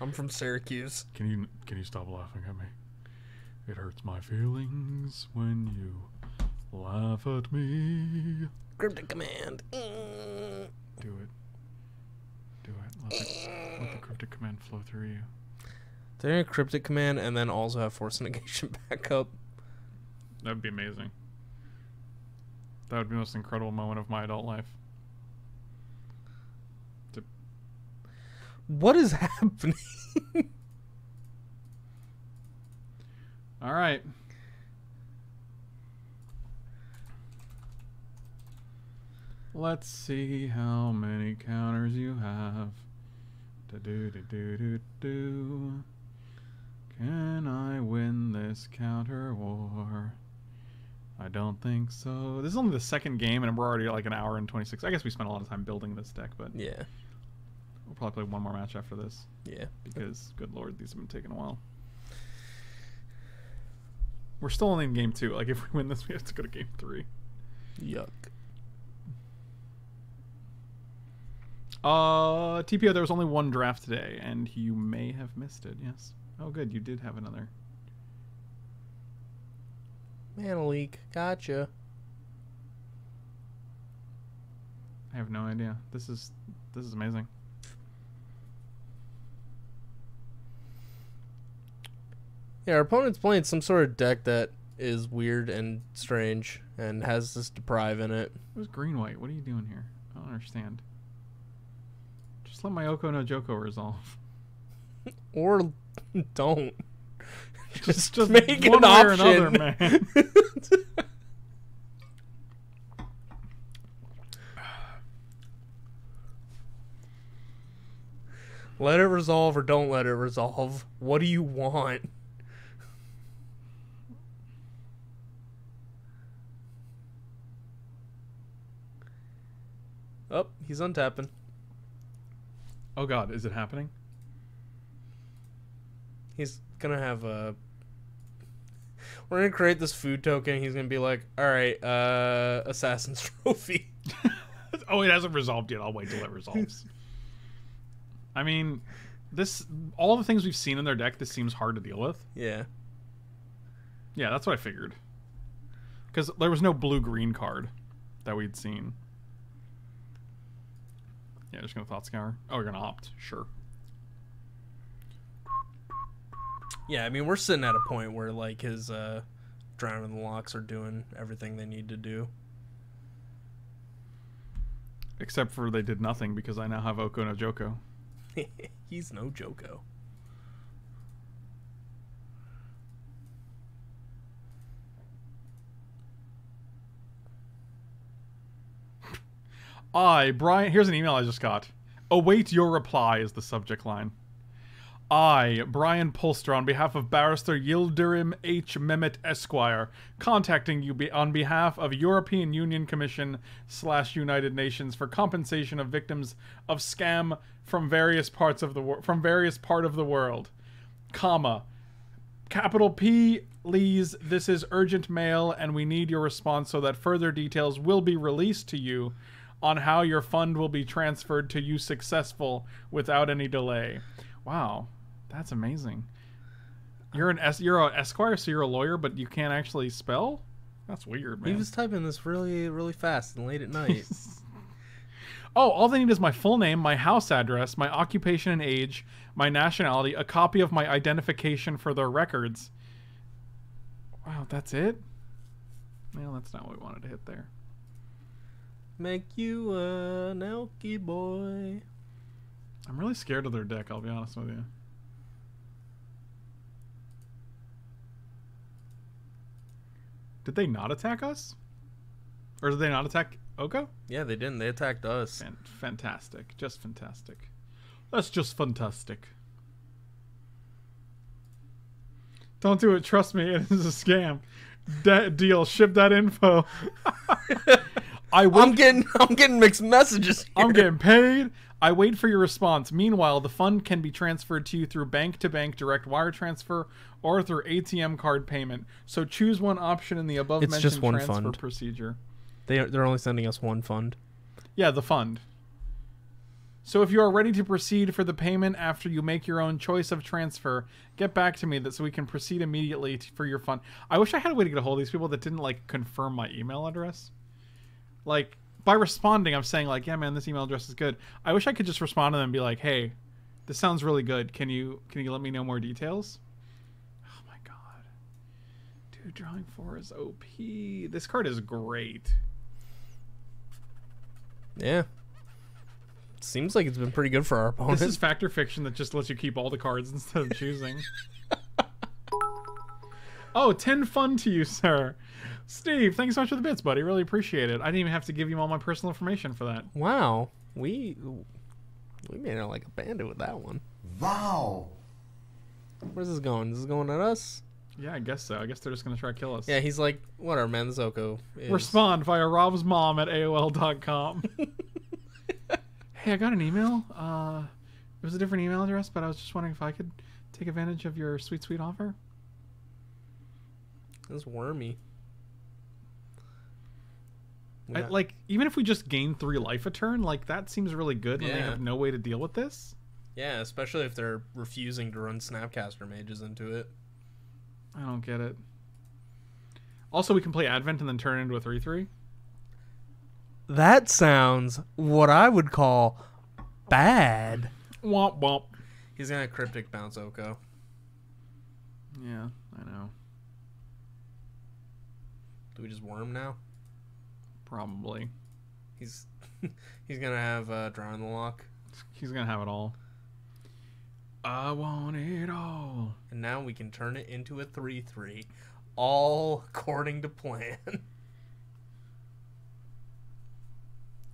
I'm from Syracuse. Can you stop laughing at me? It hurts my feelings when you laugh at me. Cryptic Command. Do it. Do it. Let the Cryptic Command flow through you. They're a Cryptic Command and then also have Force Negation back up. That would be amazing. That would be the most incredible moment of my adult life. What is happening? All right. Let's see how many counters you have. Da-do-do-do-do-do. Can I win this counter war? I don't think so. This is only the second game, and we're already like an hour and 26. I guess we spent a lot of time building this deck, but yeah. We'll probably play one more match after this. Yeah. Because, good lord, these have been taking a while. We're still only in game 2. Like, if we win this, we have to go to game 3. Yuck. TPO, there was only one draft today, and you may have missed it, yes. Oh, good, you did have another. Mana leak. Gotcha. I have no idea. This is amazing. Yeah, our opponent's playing some sort of deck that is weird and strange and has this Deprive in it. It was green white. What are you doing here? I don't understand. Just let my Oko no Joko resolve. Or don't. Just make one an way option. Or another, man. Let it resolve or don't let it resolve. What do you want? Oh, he's untapping. Oh god, is it happening? He's gonna have a... We're gonna create this food token. He's gonna be like, alright, Assassin's Trophy. Oh, it hasn't resolved yet. I'll wait till it resolves. I mean, this... All the things we've seen in their deck, this seems hard to deal with. Yeah. Yeah, that's what I figured. Because there was no blue-green card that we'd seen. Yeah, just gonna Thought Scour. Oh, you're gonna opt. Sure. Yeah, I mean, we're sitting at a point where, like, his Drown in the Loch are doing everything they need to do. Except for they did nothing, because I now have Oko no Joko. He's no Joko. I, Brian... Here's an email I just got. Await your reply is the subject line. I, Brian Polster, on behalf of Barrister Yildirim H. Mehmet Esquire, contacting you on behalf of European Union Commission / United Nations for compensation of victims of scam from various parts of the world. Comma. Capital P... Please, this is urgent mail and we need your response so that further details will be released to you on how your fund will be transferred to you successful without any delay. Wow, that's amazing. You're an Esquire, so you're a lawyer, but you can't actually spell? That's weird, man. He was typing this really, really fast and late at night. Oh, all they need is my full name, my house address, my occupation and age, my nationality, a copy of my identification for their records. Wow, that's it? Well, that's not what we wanted to hit there. Make you an Elky boy. I'm really scared of their deck, I'll be honest with you. Did they not attack us? Or did they not attack Oko? Yeah, they didn't. They attacked us. Fantastic. Just fantastic. That's just fantastic. Don't do it. Trust me. It is a scam. Deal. Ship that info. I'm getting mixed messages here. I'm getting paid. I wait for your response. Meanwhile, the fund can be transferred to you through bank-to-bank direct wire transfer or through ATM card payment. So choose one option in the above-mentioned transfer procedure. They're only sending us one fund. Yeah, the fund. So if you are ready to proceed for the payment after you make your own choice of transfer, get back to me so we can proceed immediately for your fund. I wish I had a way to get a hold of these people that didn't, like, confirm my email address. Like, by responding, I'm saying, like, yeah, man, this email address is good. I wish I could just respond to them and be like, hey, this sounds really good. Can you let me know more details? Oh, my God. Dude, drawing 4 is OP. This card is great. Yeah. Seems like it's been pretty good for our opponent. This is Fact or Fiction that just lets you keep all the cards instead of choosing. Oh, 10 fun to you, sir. Steve, thanks so much for the bits, buddy. Really appreciate it. I didn't even have to give you all my personal information for that. Wow. We made it like a bandit with that one. Wow. Where's this going? Is this going at us? Yeah, I guess so. I guess they're just going to try to kill us. Yeah, he's like, whatever, man. Zoko is... Respond via Rob's mom at AOL.com. Hey, I got an email. It was a different email address, but I was just wondering if I could take advantage of your sweet, sweet offer. That's wormy. Like, even if we just gain 3 life a turn, like, that seems really good when they have no way to deal with this. Yeah, especially if they're refusing to run Snapcaster Mages into it. I don't get it. Also, we can play Advent and then turn it into a 3-3. That sounds what I would call bad. Womp womp. He's going to Cryptic Bounce Oko. Yeah, I know. Do we just Wurm now? Probably. He's gonna have Drown in the Loch. He's gonna have it all. I want it all. And now we can turn it into a 3-3, all according to plan.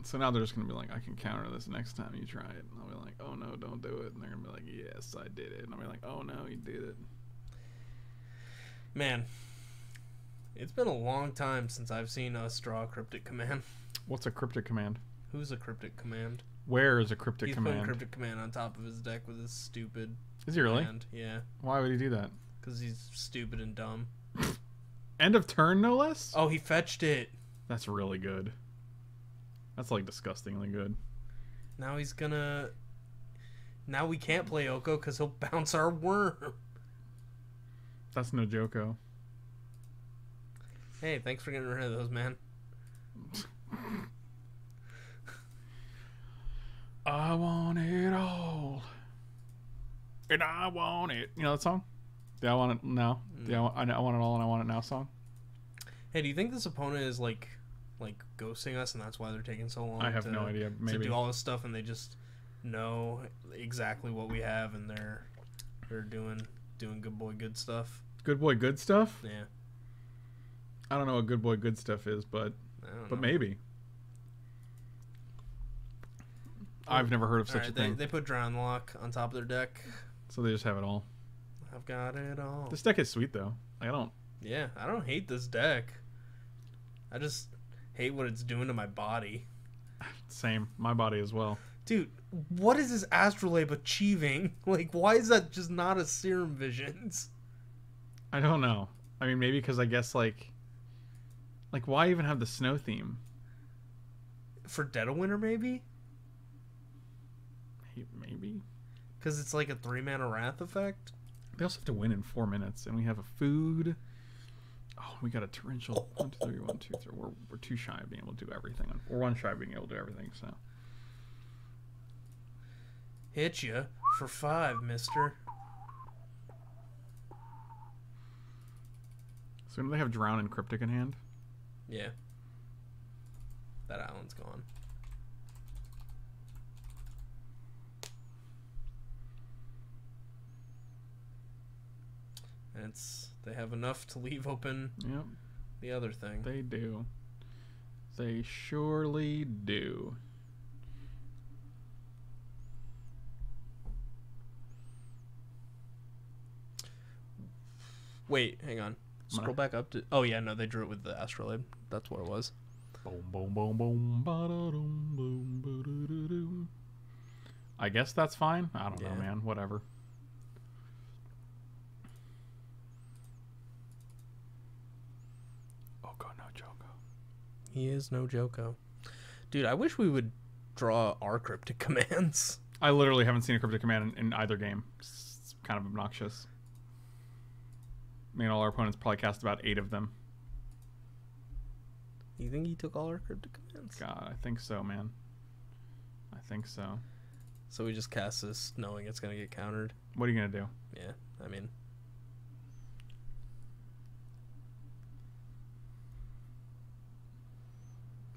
So now they're just gonna be like, I can counter this next time you try it, and I'll be like, oh no, don't do it. And they're gonna be like, yes, I did it. And I'll be like, oh no, you did it. Man. It's been a long time since I've seen us draw a Cryptic Command. What's a Cryptic Command? Who's a Cryptic Command? Where is a Cryptic Command? He's putting Cryptic Command on top of his deck with his stupid... Is he really? Command. Yeah. Why would he do that? Because he's stupid and dumb. End of turn, no less? Oh, he fetched it. That's really good. That's, like, disgustingly good. Now he's gonna... Now we can't play Oko because he'll bounce our Wurm. That's no Joko. Hey, thanks for getting rid of those, man. I want it all. And I want it. You know that song? The I Want It Now? The I Want It All and I Want It Now song? Hey, do you think this opponent is like ghosting us and that's why they're taking so long? I have no idea. Maybe. To do all this stuff and they just know exactly what we have and they're doing good boy good stuff. Good boy good stuff? Yeah. I don't know what good boy good stuff is, but maybe. I've never heard of such a thing. They put Drown in the Loch on top of their deck. So they just have it all. I've got it all. This deck is sweet, though. Yeah, I don't hate this deck. I just hate what it's doing to my body. Same. My body as well. Dude, what is this Astrolabe achieving? Like, why is that just not a Serum Visions? I don't know. I mean, maybe because I guess, like, why even have the snow theme? For Dead of Winter, maybe? Maybe. Because it's like a 3-mana Wrath effect? They also have to win in 4 minutes, and we have a food. Oh, we got a torrential. 1, 2, 3, 1, 2, 3. We're too shy of being able to do everything. We're 1 shy of being able to do everything, so. Hit ya for 5, mister. So do they have Drown and Cryptic in hand? Yeah. That island's gone. And they have enough to leave open the other thing. They do. They surely do. Wait, hang on. Scroll back up to... Oh, yeah, no, they drew it with the Astrolabe. That's what it was. Boom, boom, boom, boom, ba-da-dum, boom, ba-da-da-dum. I guess that's fine. I don't know, man. Whatever. Oko no Joko. He is no Joko. Dude, I wish we would draw our cryptic commands. I literally haven't seen a cryptic command in either game. It's kind of obnoxious. I mean, all our opponents probably cast about 8 of them. You think he took all our cryptic commands? God, I think so, man. I think so. So we just cast this knowing it's going to get countered. What are you going to do? Yeah, I mean...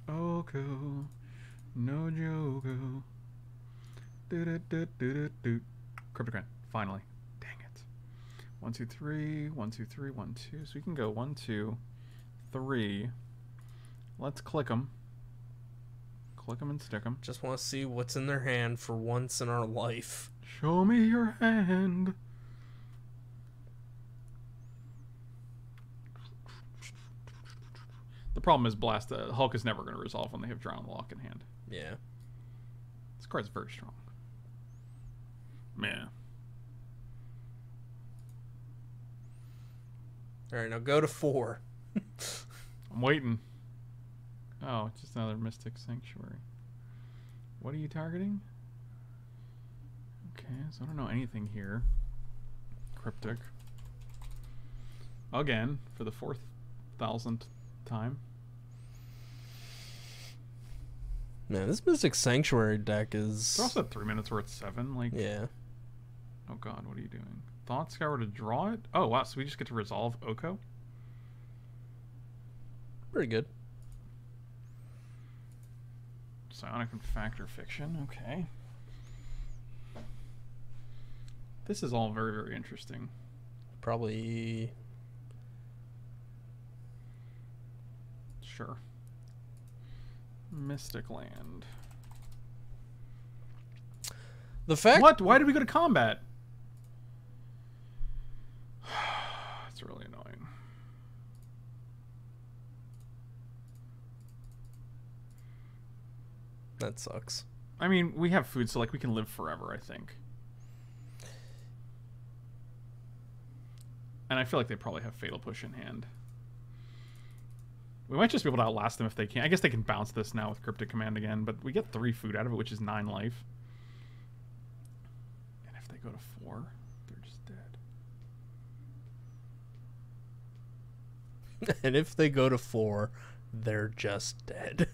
Oko, no Joko. Do-do-do-do-do-do. Cryptic command, finally. Dang it. 1, 2, 3. 1, 2, 3. 1, 2. So we can go 1, 2, 3... Let's click them. Click them and stick them. Just want to see what's in their hand for once in our life. Show me your hand. The problem is Blast. Hulk is never going to resolve when they have Drown in the Loch in hand. Yeah. This card's very strong. Man. Alright, now go to 4. I'm waiting. Oh, it's just another Mystic Sanctuary. What are you targeting? Okay, so I don't know anything here. Cryptic. Again, for the 4,000th time. Man, this Mystic Sanctuary deck is... They're also at 3 minutes, we're at 7. Like, yeah. Oh god, what are you doing? Thought Scour to draw it? Oh, wow, so we just get to resolve Oko? Pretty good. Psionic and Fact or Fiction, okay. This is all very, very interesting. Probably... Sure. Mystic Land. The fact... What? Why did we go to combat? It's really annoying. That sucks. I mean, we have food, so like we can live forever, I think. And I feel like they probably have Fatal Push in hand. We might just be able to outlast them if they can. I guess they can bounce this now with Cryptic Command again, but we get 3 food out of it, which is 9 life. And if they go to 4, they're just dead. And if they go to 4, they're just dead.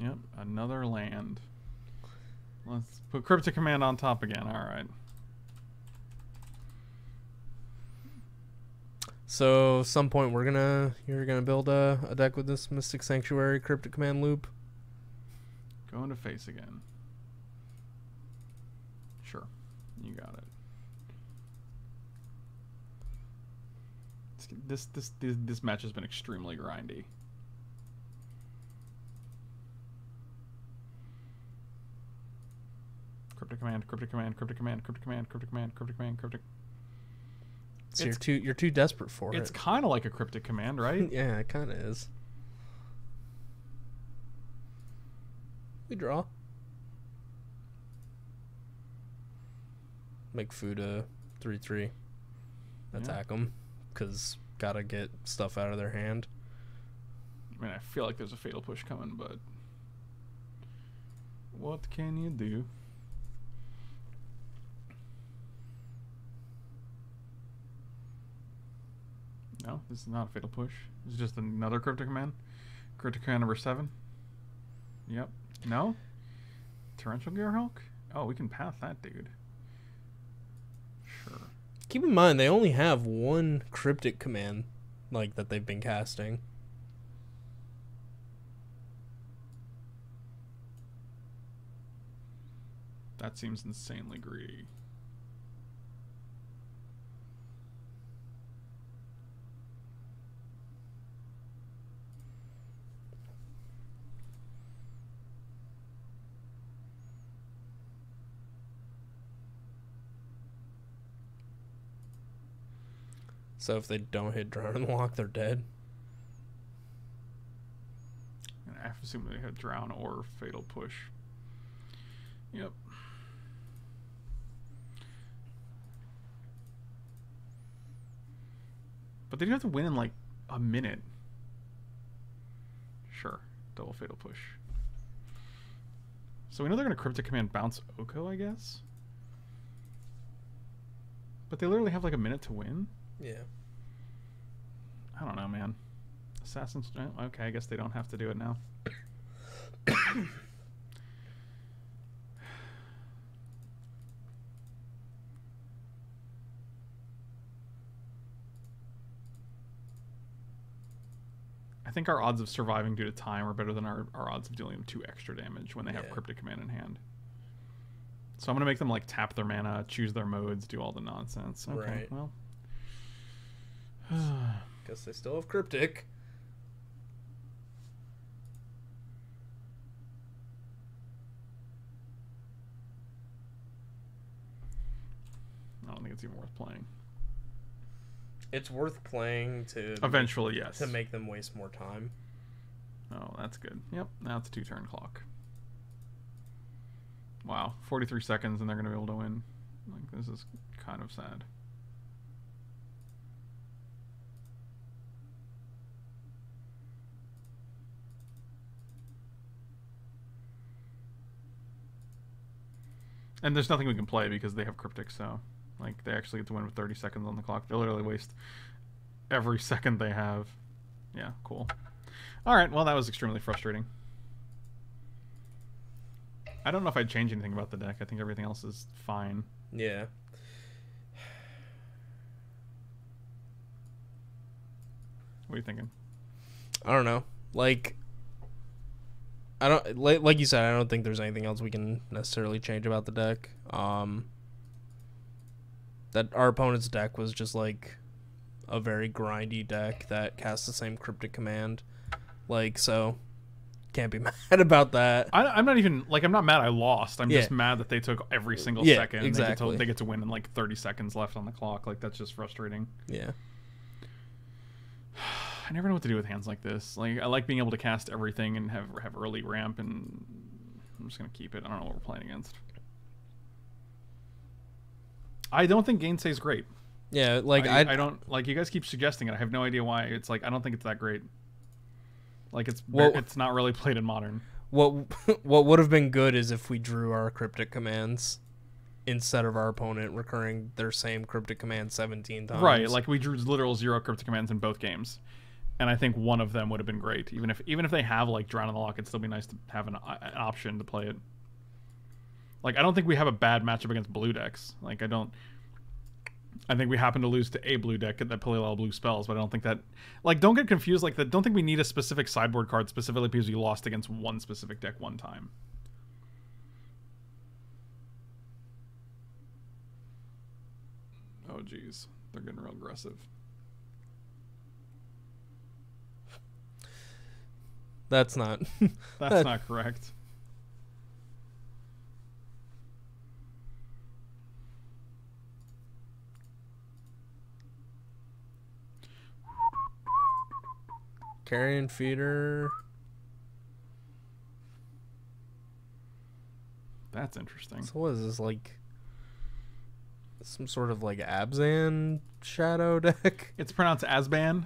Yep, another land. Let's put Cryptic Command on top again. Alright. So, some point we're gonna... You're gonna build a deck with this Mystic Sanctuary Cryptic Command loop? Going to face again. Sure. You got it. This match has been extremely grindy. Cryptic Command, Cryptic Command, Cryptic Command, Cryptic Command, Cryptic Command, Cryptic Command, Cryptic. So you're too desperate for it. It's kind of like a Cryptic Command, right? Yeah, it kind of is. We draw. Make food a 3/3. Attack them, cause gotta get stuff out of their hand. I mean, I feel like there's a Fatal Push coming, but what can you do? No, this is not a Fatal Push. This is just another Cryptic Command. Cryptic Command number 7. Yep. No? Torrential Gearhulk? Oh, we can path that dude. Sure. Keep in mind, they only have 1 Cryptic Command, like, that they've been casting. That seems insanely greedy. So if they don't hit Drown in the Loch, they're dead. I assume they hit Drown or Fatal Push. Yep. But they do have to win in like a minute. Sure. Double Fatal Push. So we know they're going to Cryptic Command bounce Oko, I guess. But they literally have like a minute to win? Yeah. I don't know, man. Assassin's... Okay, I guess they don't have to do it now. I think our odds of surviving due to time are better than our odds of dealing them 2 extra damage when they have Cryptic Command in hand. So I'm going to make them like tap their mana, choose their modes, do all the nonsense. Okay, right. Well... guess they still have Cryptic. I don't think it's even worth playing. It's worth playing to... Eventually, yes. To make them waste more time. Oh, that's good. Yep, now it's a 2-turn clock. Wow, 43 seconds and they're going to be able to win. Like, this is kind of sad. And there's nothing we can play because they have Cryptic, so... Like, they actually get to win with 30 seconds on the clock. They literally waste every second they have. Yeah, cool. Alright, well, that was extremely frustrating. I don't know if I'd change anything about the deck. I think everything else is fine. Yeah. What are you thinking? I don't know. Like... I don't, like you said, I don't think there's anything else we can necessarily change about the deck. That our opponent's deck was just like a very grindy deck that casts the same Cryptic Command, like, so can't be mad about that. I'm not even like, I'm not mad I lost. I'm just mad that they took every single second. Exactly. They get to win in like 30 seconds left on the clock. Like, that's just frustrating. Yeah. I never know what to do with hands like this. Like, I like being able to cast everything and have early ramp, and I'm just gonna keep it. I don't know what we're playing against. I don't think Gainsay is great. Yeah, like I don't like. You guys keep suggesting it. I have no idea why. It's like I don't think it's that great. Like, it's not really played in Modern. What would have been good is if we drew our Cryptic Commands instead of our opponent recurring their same Cryptic Command 17 times. Right, like we drew literal 0 Cryptic Commands in both games. And I think one of them would have been great. Even if they have like Drown in the Loch, it'd still be nice to have an option to play it. Like, I don't think we have a bad matchup against blue decks. Like, I think we happen to lose to a blue deck that plays a lot of blue spells, but I don't think that... Like, don't get confused. Like, don't think we need a specific sideboard card specifically because we lost against one specific deck one time. Oh, geez. They're getting real aggressive. That's not... That's not correct. Carrion Feeder. That's interesting. So what is this, like... Some sort of like Abzan shadow deck? It's pronounced Azban.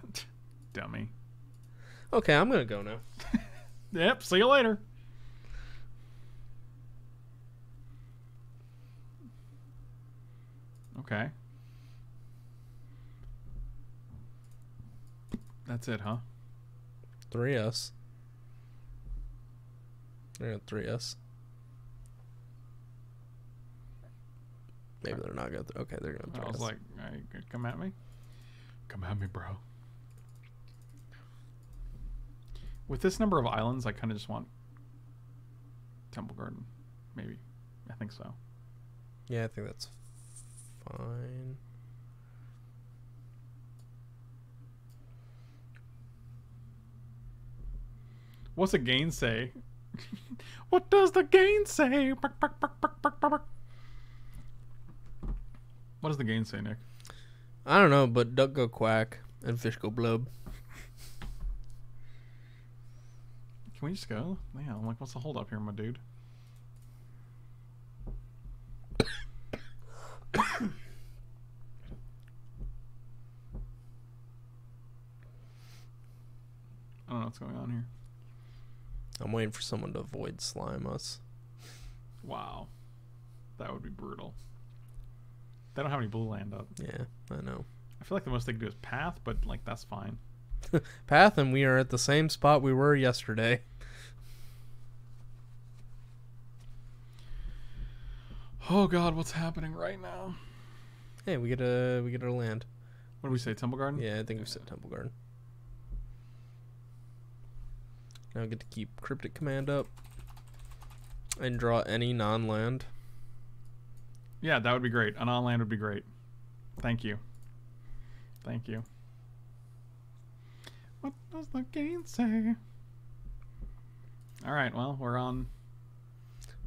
Dummy. Okay, I'm gonna go now. Yep, see you later. Okay. That's it, huh? 3S. They're at 3S. Maybe they're not going to... Okay, they're going to... I was like, hey, come at me. Come at me, bro. With this number of islands, I kind of just want Temple Garden. Maybe. I think so. Yeah, I think that's fine. What's a Gainsay? What does the Gainsay? What does the Gainsay, Nick? I don't know, but duck go quack and fish go blub. Can we just go? Yeah, I'm like, what's the hold up here, my dude? I don't know what's going on here. I'm waiting for someone to void slime us. Wow. That would be brutal. They don't have any blue land up. Yeah, I know. I feel like the most they can do is path, but like that's fine. Path and we are at the same spot we were yesterday. Oh god, what's happening right now? Hey, we get our land. What did we say, Temple Garden? Yeah, I think we said Temple Garden. Now get to keep Cryptic Command up and draw any non-land. Yeah, that would be great. A non-land would be great. Thank you. Thank you. What does the game say? All right, well, we're on.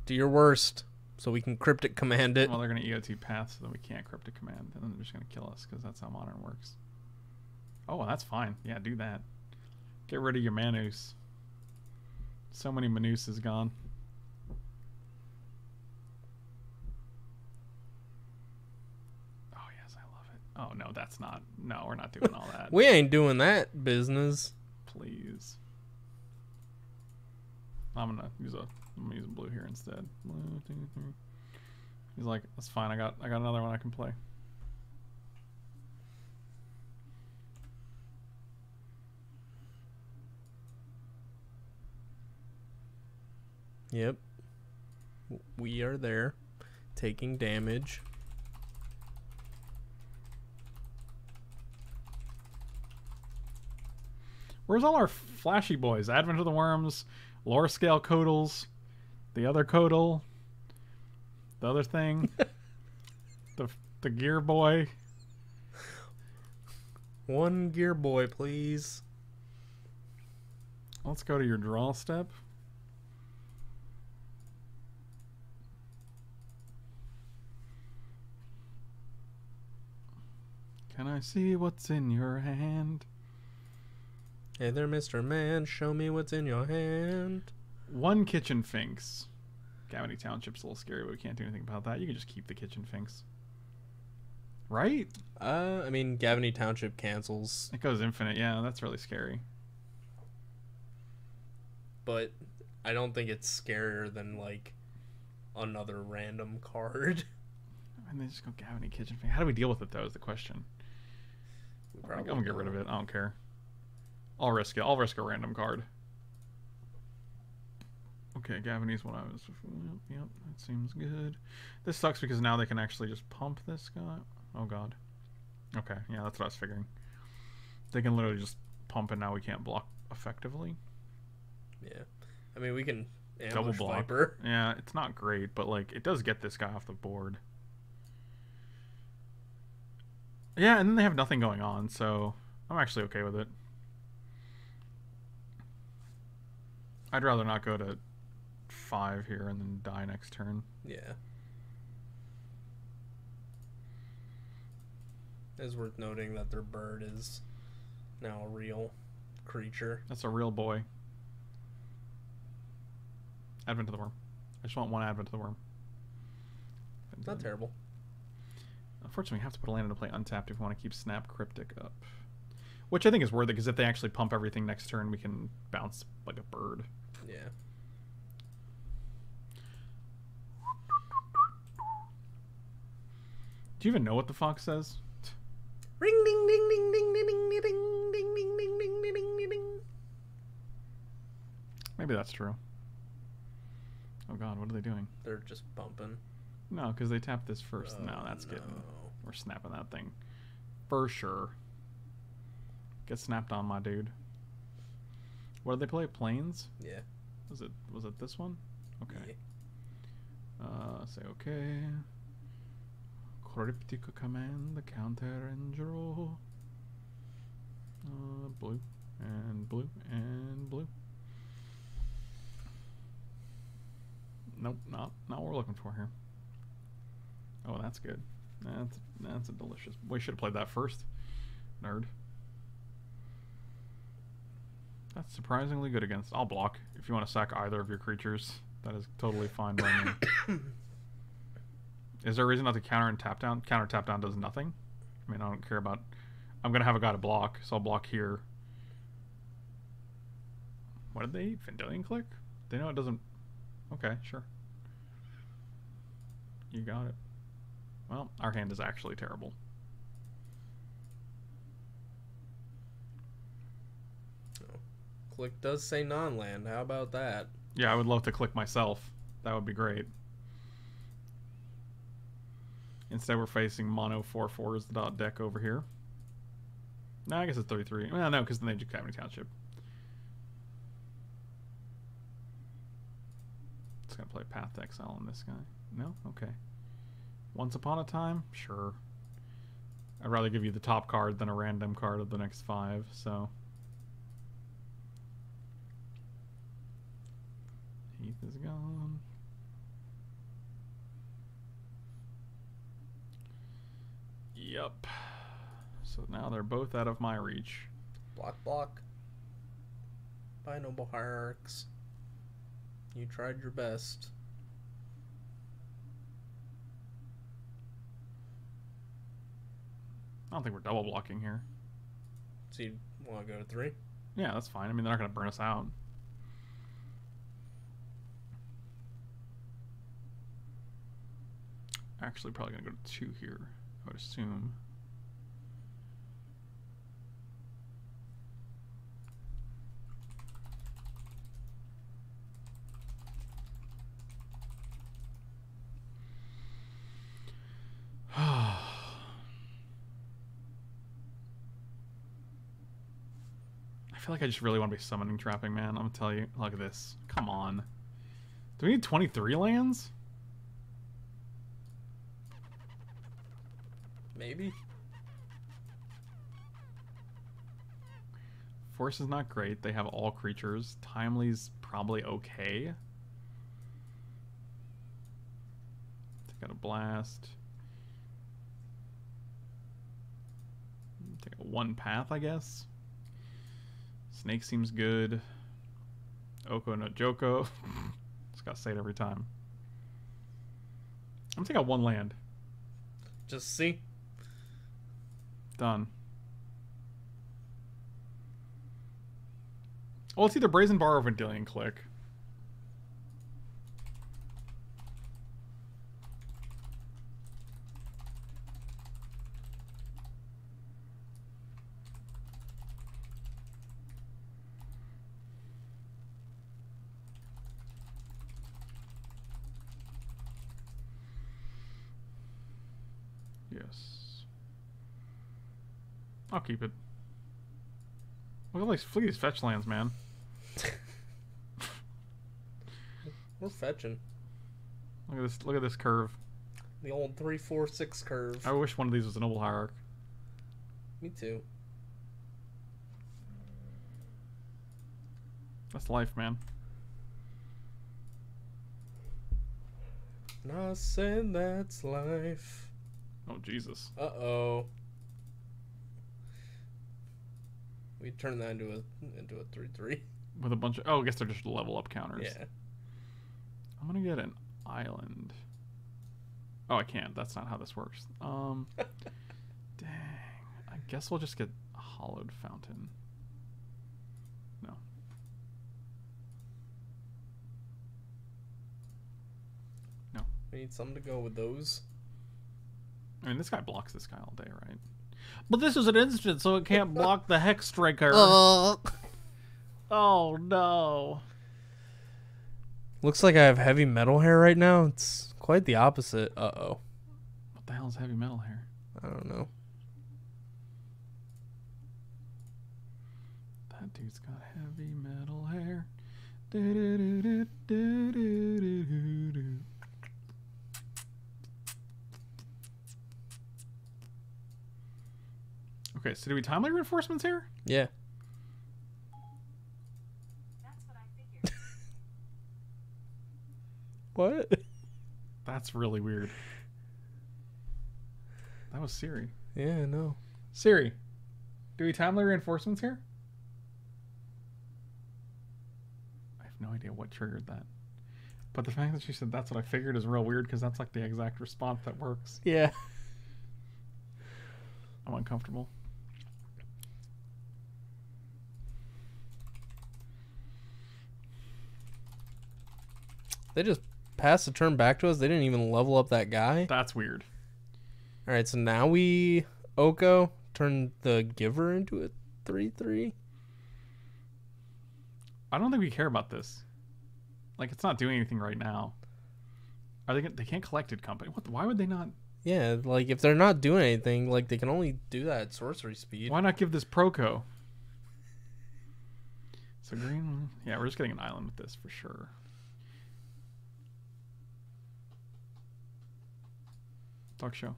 Do your worst so we can Cryptic Command it. Well, they're going to EOT path so that we can't Cryptic Command, and then they're just going to kill us because that's how Modern works. Oh, well, that's fine. Yeah, do that. Get rid of your Manus. So many Manus is gone. Oh, no, that's not. No, we're not doing all that. We ain't doing that business. Please. I'm gonna use blue here instead. He's like, that's fine. I got another one I can play. Yep. We are there, taking damage. Where's all our flashy boys? Advent of the Wurms, Lore Scale Coatls, the other Coatl, the other thing, the Gear Boy. One Gear Boy, please. Let's go to your draw step. Can I see what's in your hand? Hey there, Mr. Man, show me what's in your hand. One Kitchen Finks. Cavity Township's a little scary, but we can't do anything about that. You can just keep the Kitchen Finks. Right? I mean, Gavany Township cancels. It goes infinite, yeah, that's really scary. But I don't think it's scarier than, like, another random card. And they just go Gavany Kitchen Finks. How do we deal with it, though, is the question. I'm going to get rid of it. I don't care. I'll risk it. I'll risk a random card. Okay, Gavini's one I was... Yep, that seems good. This sucks because now they can actually just pump this guy. Oh, God. Okay, yeah, that's what I was figuring. They can literally just pump and now we can't block effectively. Yeah. I mean, we can ambush double block. Viper. Yeah, it's not great, but like it does get this guy off the board. Yeah, and then they have nothing going on, so I'm actually okay with it. I'd rather not go to 5 here and then die next turn. Yeah. It's worth noting that their bird is now a real creature. That's a real boy. Advent of the Wurm. I just want one Advent of the Wurm. It's not terrible. Unfortunately, we have to put a land into play untapped if we want to keep Snap Cryptic up. Which I think is worth it, because if they actually pump everything next turn, we can bounce like a bird. Yeah. Do you even know what the fox says? Ring ding ding ding ding ding ding ding ding ding ding ding ding ding ding. Maybe that's true. Oh god, what are they doing? They're just bumping. No, because they tapped this first. Oh, no, that's getting... We're snapping that thing. For sure. Get snapped on, my dude. What did they play? Planes? Yeah. Was it this one? Okay. Yeah. Say okay. Cryptic Command, the counter and draw. Blue and blue and blue. Nope, not what we're looking for here. Oh, that's good. That's a delicious. We should have played that first, nerd. That's surprisingly good against. I'll block if you want to sack either of your creatures. That is totally fine by me. Is there a reason not to counter and tap down? Counter tap down does nothing. I mean, I don't care about. I'm gonna have a guy to block, so I'll block here. What did they eat? Vendilion Clique? They know it doesn't. Okay, sure. You got it. Well, our hand is actually terrible. Oh. Click does say non-land. How about that? Yeah, I would love to click myself. That would be great. Instead, we're facing mono 4/4s the dot deck over here. No, I guess it's 3/3. Well, no, because then they just have any township. It's gonna play Path to Exile on this guy. No, okay. Once Upon a Time, sure. I'd rather give you the top card than a random card of the next 5. So Heath is gone. Yep. So now they're both out of my reach. Block, block. Bye, Noble Hierarchs. You tried your best. I don't think we're double blocking here. So you want to go to 3? Yeah, that's fine. I mean, they're not going to burn us out. Actually, probably going to go to 2 here, I would assume. I feel like I just really want to be summoning trapping, man. I'm gonna tell you. Look at this. Come on. Do we need 23 lands? Maybe. Force is not great. They have all creatures. Timely's probably okay. Take out a blast. Take out one path, I guess. Snake seems good. Oko no Joko. Just gotta say it every time. I'm taking out 1 land. Just see. Done. Well, it's either Brazen Bar or Vendilion Clique. I'll keep it. Look at all these fleas fetch lands, man. We're fetching. Look at this. Look at this curve. The old 3-4-6 curve. I wish one of these was a Noble Hierarch. Me too. That's life, man. And I said that's life. Oh Jesus. Uh oh. We turn that into a 3/3 with a bunch of. Oh, I guess they're just level up counters. Yeah. I'm gonna get an island. Oh, I can't. That's not how this works. Dang. I guess we'll just get a Hallowed Fountain. No. No. We need something to go with those. I mean, this guy blocks this guy all day, right? But this is an instant, so it can't block the Hex Striker. Oh, no. Looks like I have heavy metal hair right now. It's quite the opposite. Uh-oh. What the hell is heavy metal hair? I don't know. That dude's got heavy metal hair. Do-do-do-do-do-do-do-do. Okay, so do we Timely Reinforcements here? Yeah. That's what I figured. What? That's really weird. That was Siri. Yeah, no. Siri, do we timely reinforcements here? I have no idea what triggered that. But the fact that she said that's what I figured is real weird, because that's like the exact response that works. Yeah. I'm uncomfortable. They just passed the turn back to us. They didn't even level up that guy. That's weird. All right, so now we Oko turn the Giver into a 3/3. I don't think we care about this. Like, it's not doing anything right now. Are they? They can't collect it, company. What? Why would they not? Yeah, like if they're not doing anything, like they can only do that at sorcery speed. Why not give this Proko? So green. Yeah, we're just getting an island with this for sure. Talk show.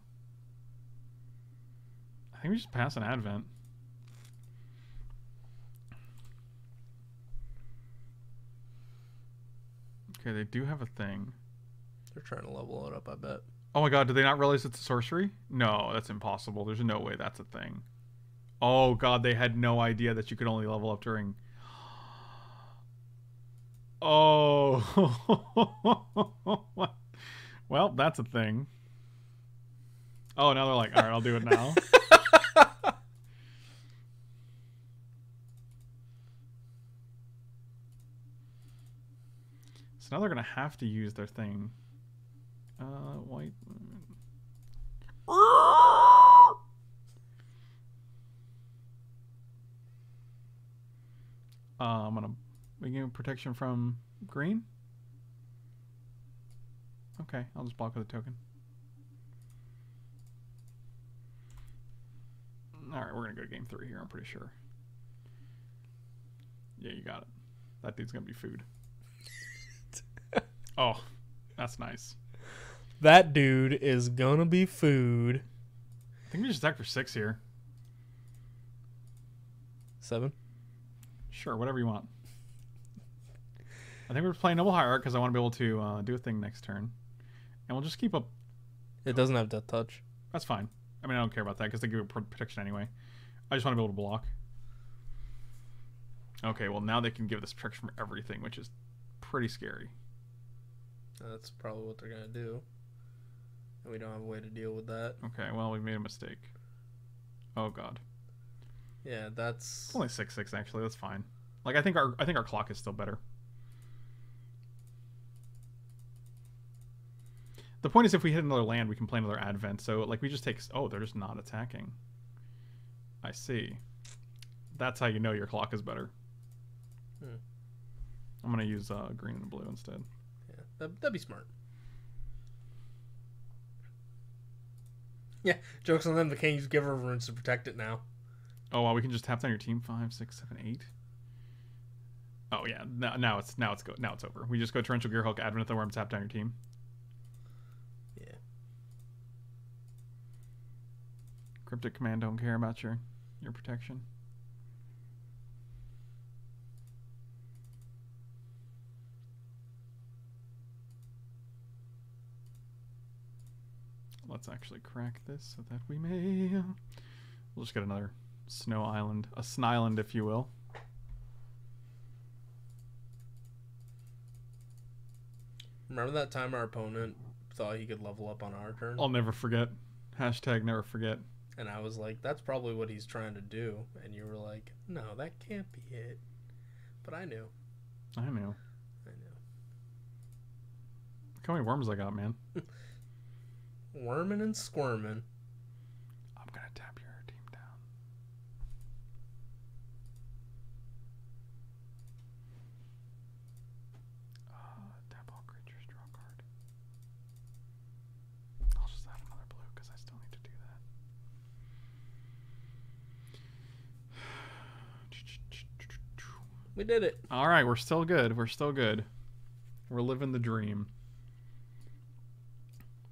I think we just pass an Advent. Okay, they do have a thing. They're trying to level it up, I bet. Oh my god, did they not realize it's a sorcery? No, that's impossible. There's no way that's a thing. Oh god, they had no idea that you could only level up during... Oh. Well, that's a thing. Oh, now they're like, all right, I'll do it now. So now they're going to have to use their thing. White. I'm going to give protection from green. Okay, I'll just block with a token. All right, we're going to go to game 3 here, I'm pretty sure. Yeah, you got it. That dude's going to be food. Oh, that's nice. That dude is going to be food. I think we just attack for 6 here. 7? Sure, whatever you want. I think we're playing Noble Hierarch because I want to be able to do a thing next turn. And we'll just keep up. It doesn't have Death Touch. That's fine. I mean, I don't care about that because they give it protection anyway. I just want to be able to block. Okay, well, now they can give this protection from everything, which is pretty scary. That's probably what they're going to do. And we don't have a way to deal with that. Okay, well, we made a mistake. Oh, God. Yeah, that's... It's only 6/6, actually. That's fine. Like, I think our clock is still better. The point is, if we hit another land, we can play another Advent. So, like, we just take... Oh, they're just not attacking. I see. That's how you know your clock is better. Hmm. I'm going to use green and blue instead. Yeah, that'd be smart. Yeah, joke's on them. They can't use Giver of Runes to protect it now. Oh, wow, we can just tap down your team. 5, 6, 7, 8. Oh, yeah. Now it's over. We just go Torrential Gearhulk, Advent of the Wurm, tap down your team. Cryptic Command don't care about your protection. Let's actually crack this so that we may... We'll just get another snow island. A snyland, if you will. Remember that time our opponent thought he could level up on our turn? I'll never forget. Hashtag never forget. And I was like, that's probably what he's trying to do. And you were like, no, that can't be it. But I knew. I knew. Look how many worms I got, man. Worming and squirming. I'm going to tap your team down. Tap all creatures, draw a card. I'll just add another blue because I still need to do that. We did it. All right, we're still good. We're still good. We're living the dream.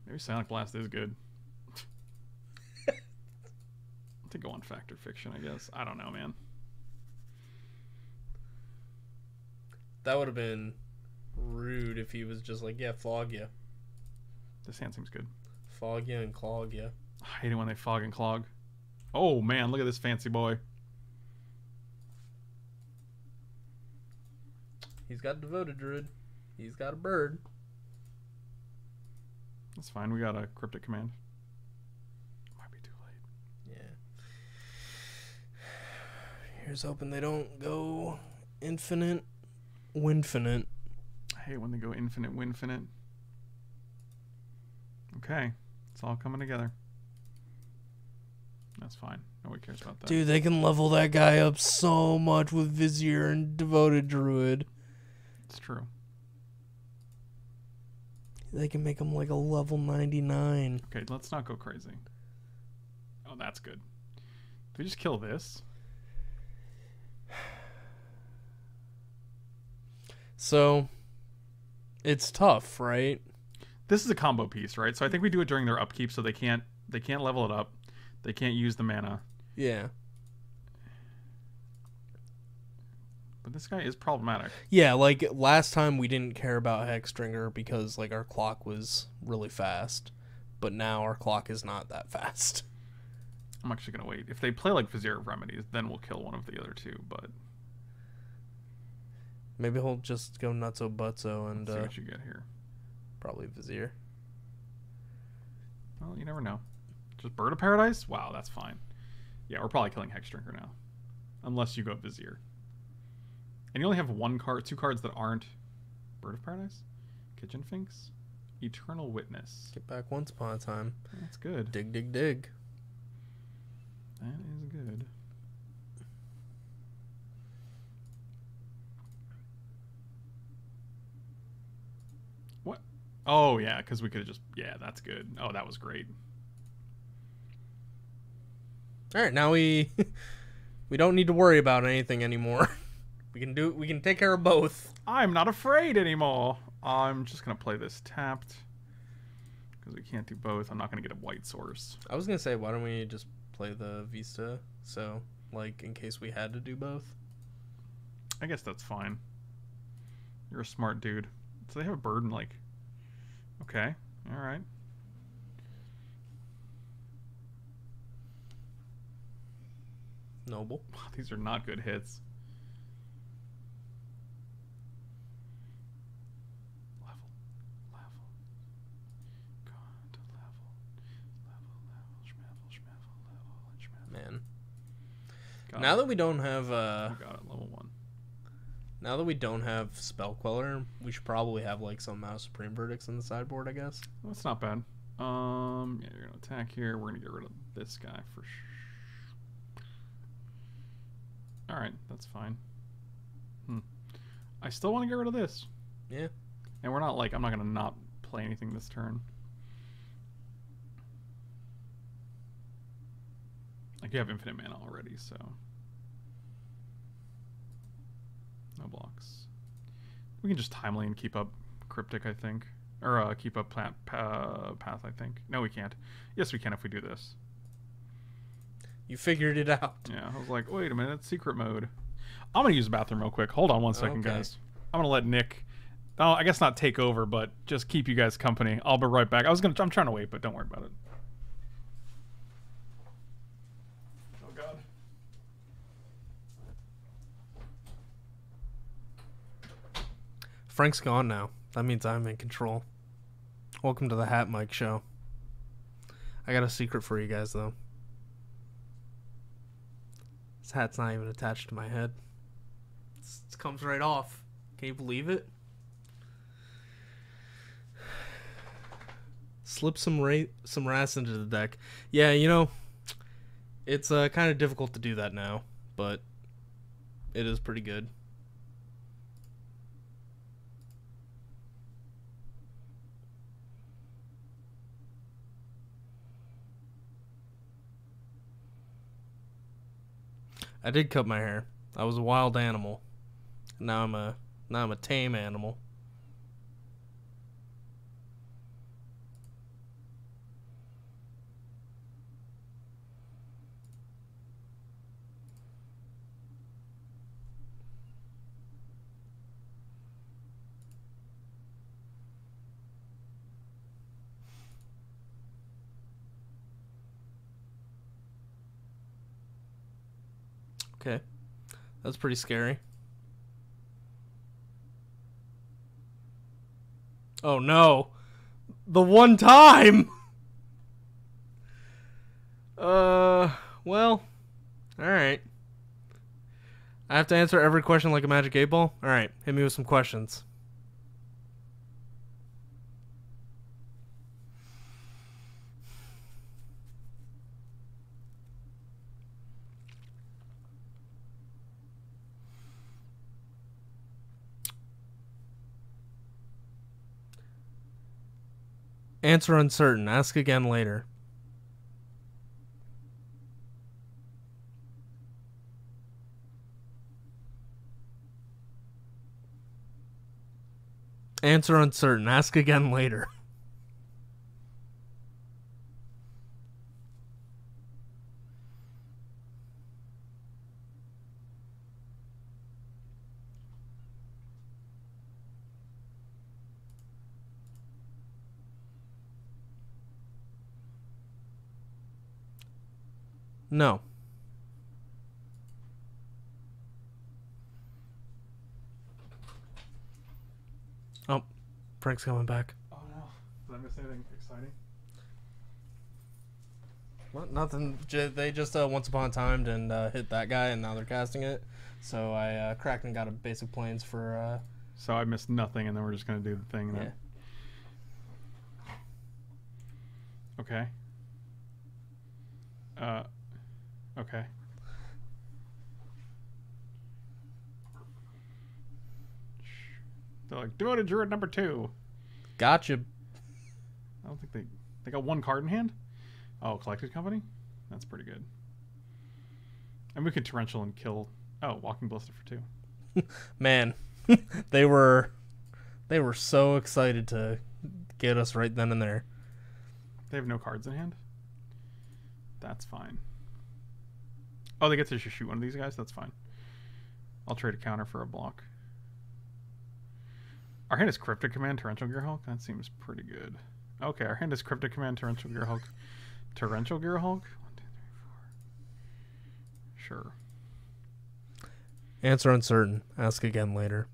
Maybe Psionic Blast is good. To go on Fact or Fiction, I guess. I don't know, man. That would have been rude if he was just like, yeah, flog ya. This hand seems good. Flog ya and clog ya. I hate it when they fog and clog. Oh man, look at this fancy boy. He's got a devoted druid. He's got a bird. That's fine, we got a cryptic command. Might be too late. Yeah. Here's hoping they don't go infinite winfinite. I hate when they go infinite winfinite. Okay. It's all coming together. That's fine. Nobody cares about that. Dude, they can level that guy up so much with Vizier and Devoted Druid. It's true. They can make him like a level 99. Okay, let's not go crazy. Oh, that's good. Did we just kill this? So, it's tough, right? This is a combo piece, right? So I think we do it during their upkeep, so they can't level it up. They can't use the mana. Yeah. But this guy is problematic. Yeah, like last time we didn't care about Hexdringer because like our clock was really fast, but now our clock is not that fast. I'm actually gonna wait. If they play like Vizier of Remedies, then we'll kill one of the other two. But maybe he'll just go nutso butso and let's see what you get here. Probably Vizier. Well, you never know. Just Bird of Paradise? Wow, that's fine. Yeah, we're probably killing Hexdrinker now, unless you go Vizier. And you only have one card, two cards that aren't Bird of Paradise, Kitchen Finks, Eternal Witness. Get back Once Upon a Time. That's good. Dig, dig, dig. That is good. What? Oh yeah, because we could have just. Yeah, that's good. Oh, that was great. All right, now we don't need to worry about anything anymore. We can do. We can take care of both. I'm not afraid anymore. I'm just gonna play this tapped because we can't do both. I'm not gonna get a white source. I was gonna say, why don't we just play the Vista? So, like, in case we had to do both. I guess that's fine. You're a smart dude. So they have a bird and like. Okay. All right. Noble. Wow, these are not good hits. Got now it. That we don't have got it, level 1. Now that we don't have Spell Queller, we should probably have like some Mouse Supreme Verdicts in the sideboard, I guess. Well, that's not bad. Yeah, you're gonna attack here. We're gonna get rid of this guy for sure. Alright, that's fine. I still wanna get rid of this. Yeah. And we're not like I'm not gonna not play anything this turn. Like, you have infinite mana already, so. No blocks. We can just timely and keep up Cryptic, I think. Or keep up Path, I think. No, we can't. Yes, we can if we do this. You figured it out. Yeah, I was like, wait a minute, it's secret mode. I'm going to use the bathroom real quick. Hold on one second, guys. I'm going to let Nick, oh, I guess not take over, but just keep you guys company. I'll be right back. I'm trying to wait, but don't worry about it. Frank's gone now. That means I'm in control. Welcome to the Hat Mike Show. I got a secret for you guys, though. This hat's not even attached to my head. It comes right off. Can you believe it? Slip some Ras into the deck. Yeah, you know, it's kind of difficult to do that now, but it is pretty good. I did cut my hair. I was a wild animal. Now I'm a tame animal. Okay. That's pretty scary. Oh no! The one time! Well... Alright. I have to answer every question like a magic 8-ball? Alright, hit me with some questions. Answer uncertain. Ask again later. Answer uncertain. Ask again later. No. Oh, Frank's coming back. Oh no. Did I miss anything exciting? What? Nothing. They just Once Upon a Time and hit that guy, and now they're casting it. So I cracked and got a basic planes for... So I missed nothing, and then we're just going to do the thing. Yeah. That... Okay. Okay. They're like, devoted druid number 2. Gotcha. I don't think they got one card in hand. Oh, Collected Company? That's pretty good. And we could torrential and kill. Oh, Walking Blister for 2. Man, they were so excited to get us right then and there. They have no cards in hand? That's fine. Oh, they get to just shoot one of these guys? That's fine. I'll trade a counter for a block. Our hand is Cryptic Command, Torrential Gearhulk? That seems pretty good. Okay, our hand is Cryptic Command, Torrential Gearhulk. Torrential Gearhulk? 1, 2, 3, 4. Sure. Answer uncertain. Ask again later.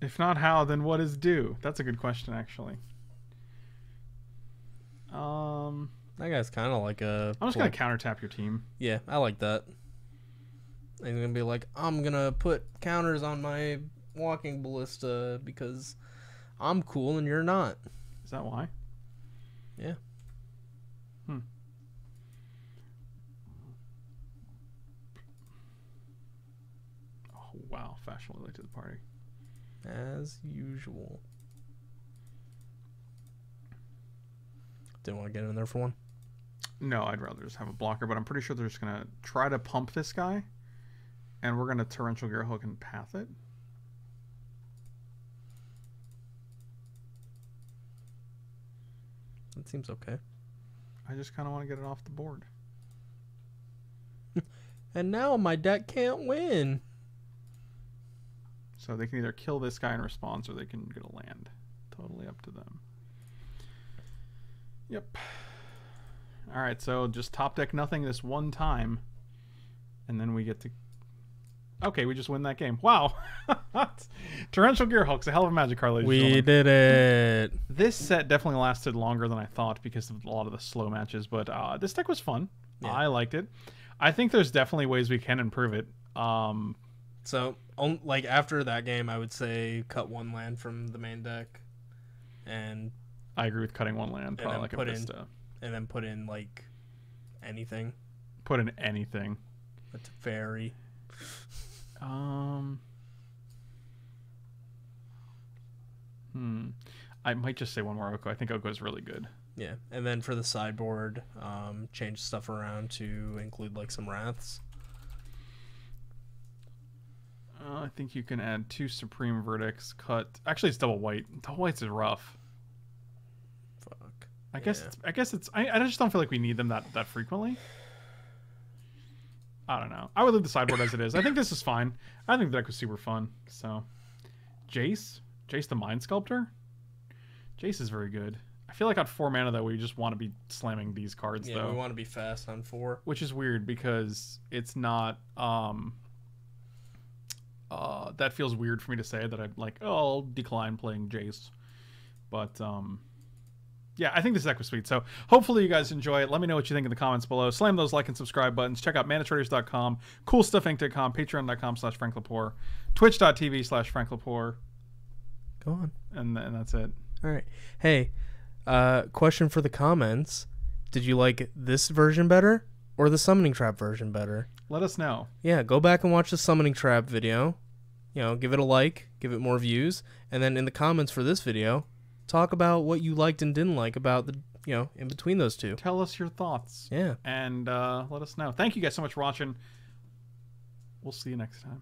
If not how, then what is due? That's a good question, actually. That guy's kind of like a... I'm just going to counter-tap your team. Yeah, I like that. And he's going to be like, I'm going to put counters on my Walking Ballista because I'm cool and you're not. Is that why? Yeah. Hmm. Oh, wow. Fashionably late to the party. As usual. Didn't want to get in there for one. No, I'd rather just have a blocker, but I'm pretty sure they're just going to try to pump this guy, and we're going to Torrential Gearhulk and path it. That seems okay. I just kind of want to get it off the board. And now my deck can't win. So they can either kill this guy in response, or they can get a land. Totally up to them. Yep. Alright, so just top deck nothing this one time. And then we get to... Okay, we just win that game. Wow. Torrential Gearhulk's a hell of a magic card, ladies and gentlemen. We did it. This set definitely lasted longer than I thought because of a lot of the slow matches. But this deck was fun. Yeah. I liked it. I think there's definitely ways we can improve it. So, like, after that game, I would say cut one land from the main deck. And... I agree with cutting one land, probably like a Vista. And then put in, like, anything. Put in anything. A Teferi. I might just say one more Oko. I think Oko is really good. Yeah, and then for the sideboard, change stuff around to include, like, some Wraths. I think you can add 2 Supreme Verdicts, cut... Actually, it's double white. Double white's is rough. I just don't feel like we need them that frequently. I don't know. I would leave the sideboard as it is. I think this is fine. I think the deck was super fun. So, Jace the Mind Sculptor. Jace is very good. I feel like on 4 mana, though, we just want to be slamming these cards, though. Yeah, we want to be fast on 4. Which is weird, because it's not... that feels weird for me to say that I'm like, oh, I'll decline playing Jace. But, yeah, I think this deck was sweet. So hopefully you guys enjoy it. Let me know what you think in the comments below. Slam those like and subscribe buttons. Check out manatraders.com, coolstuffinc.com, patreon.com/FrankLapoor, twitch.tv/FrankLapoor. Go on. And that's it. All right. Hey, question for the comments. Did you like this version better or the Summoning Trap version better? Let us know. Yeah, go back and watch the Summoning Trap video. You know, give it a like, give it more views. And then in the comments for this video, talk about what you liked and didn't like about the, you know, in between those two. Tell us your thoughts. Yeah. And let us know. Thank you guys so much for watching. We'll see you next time.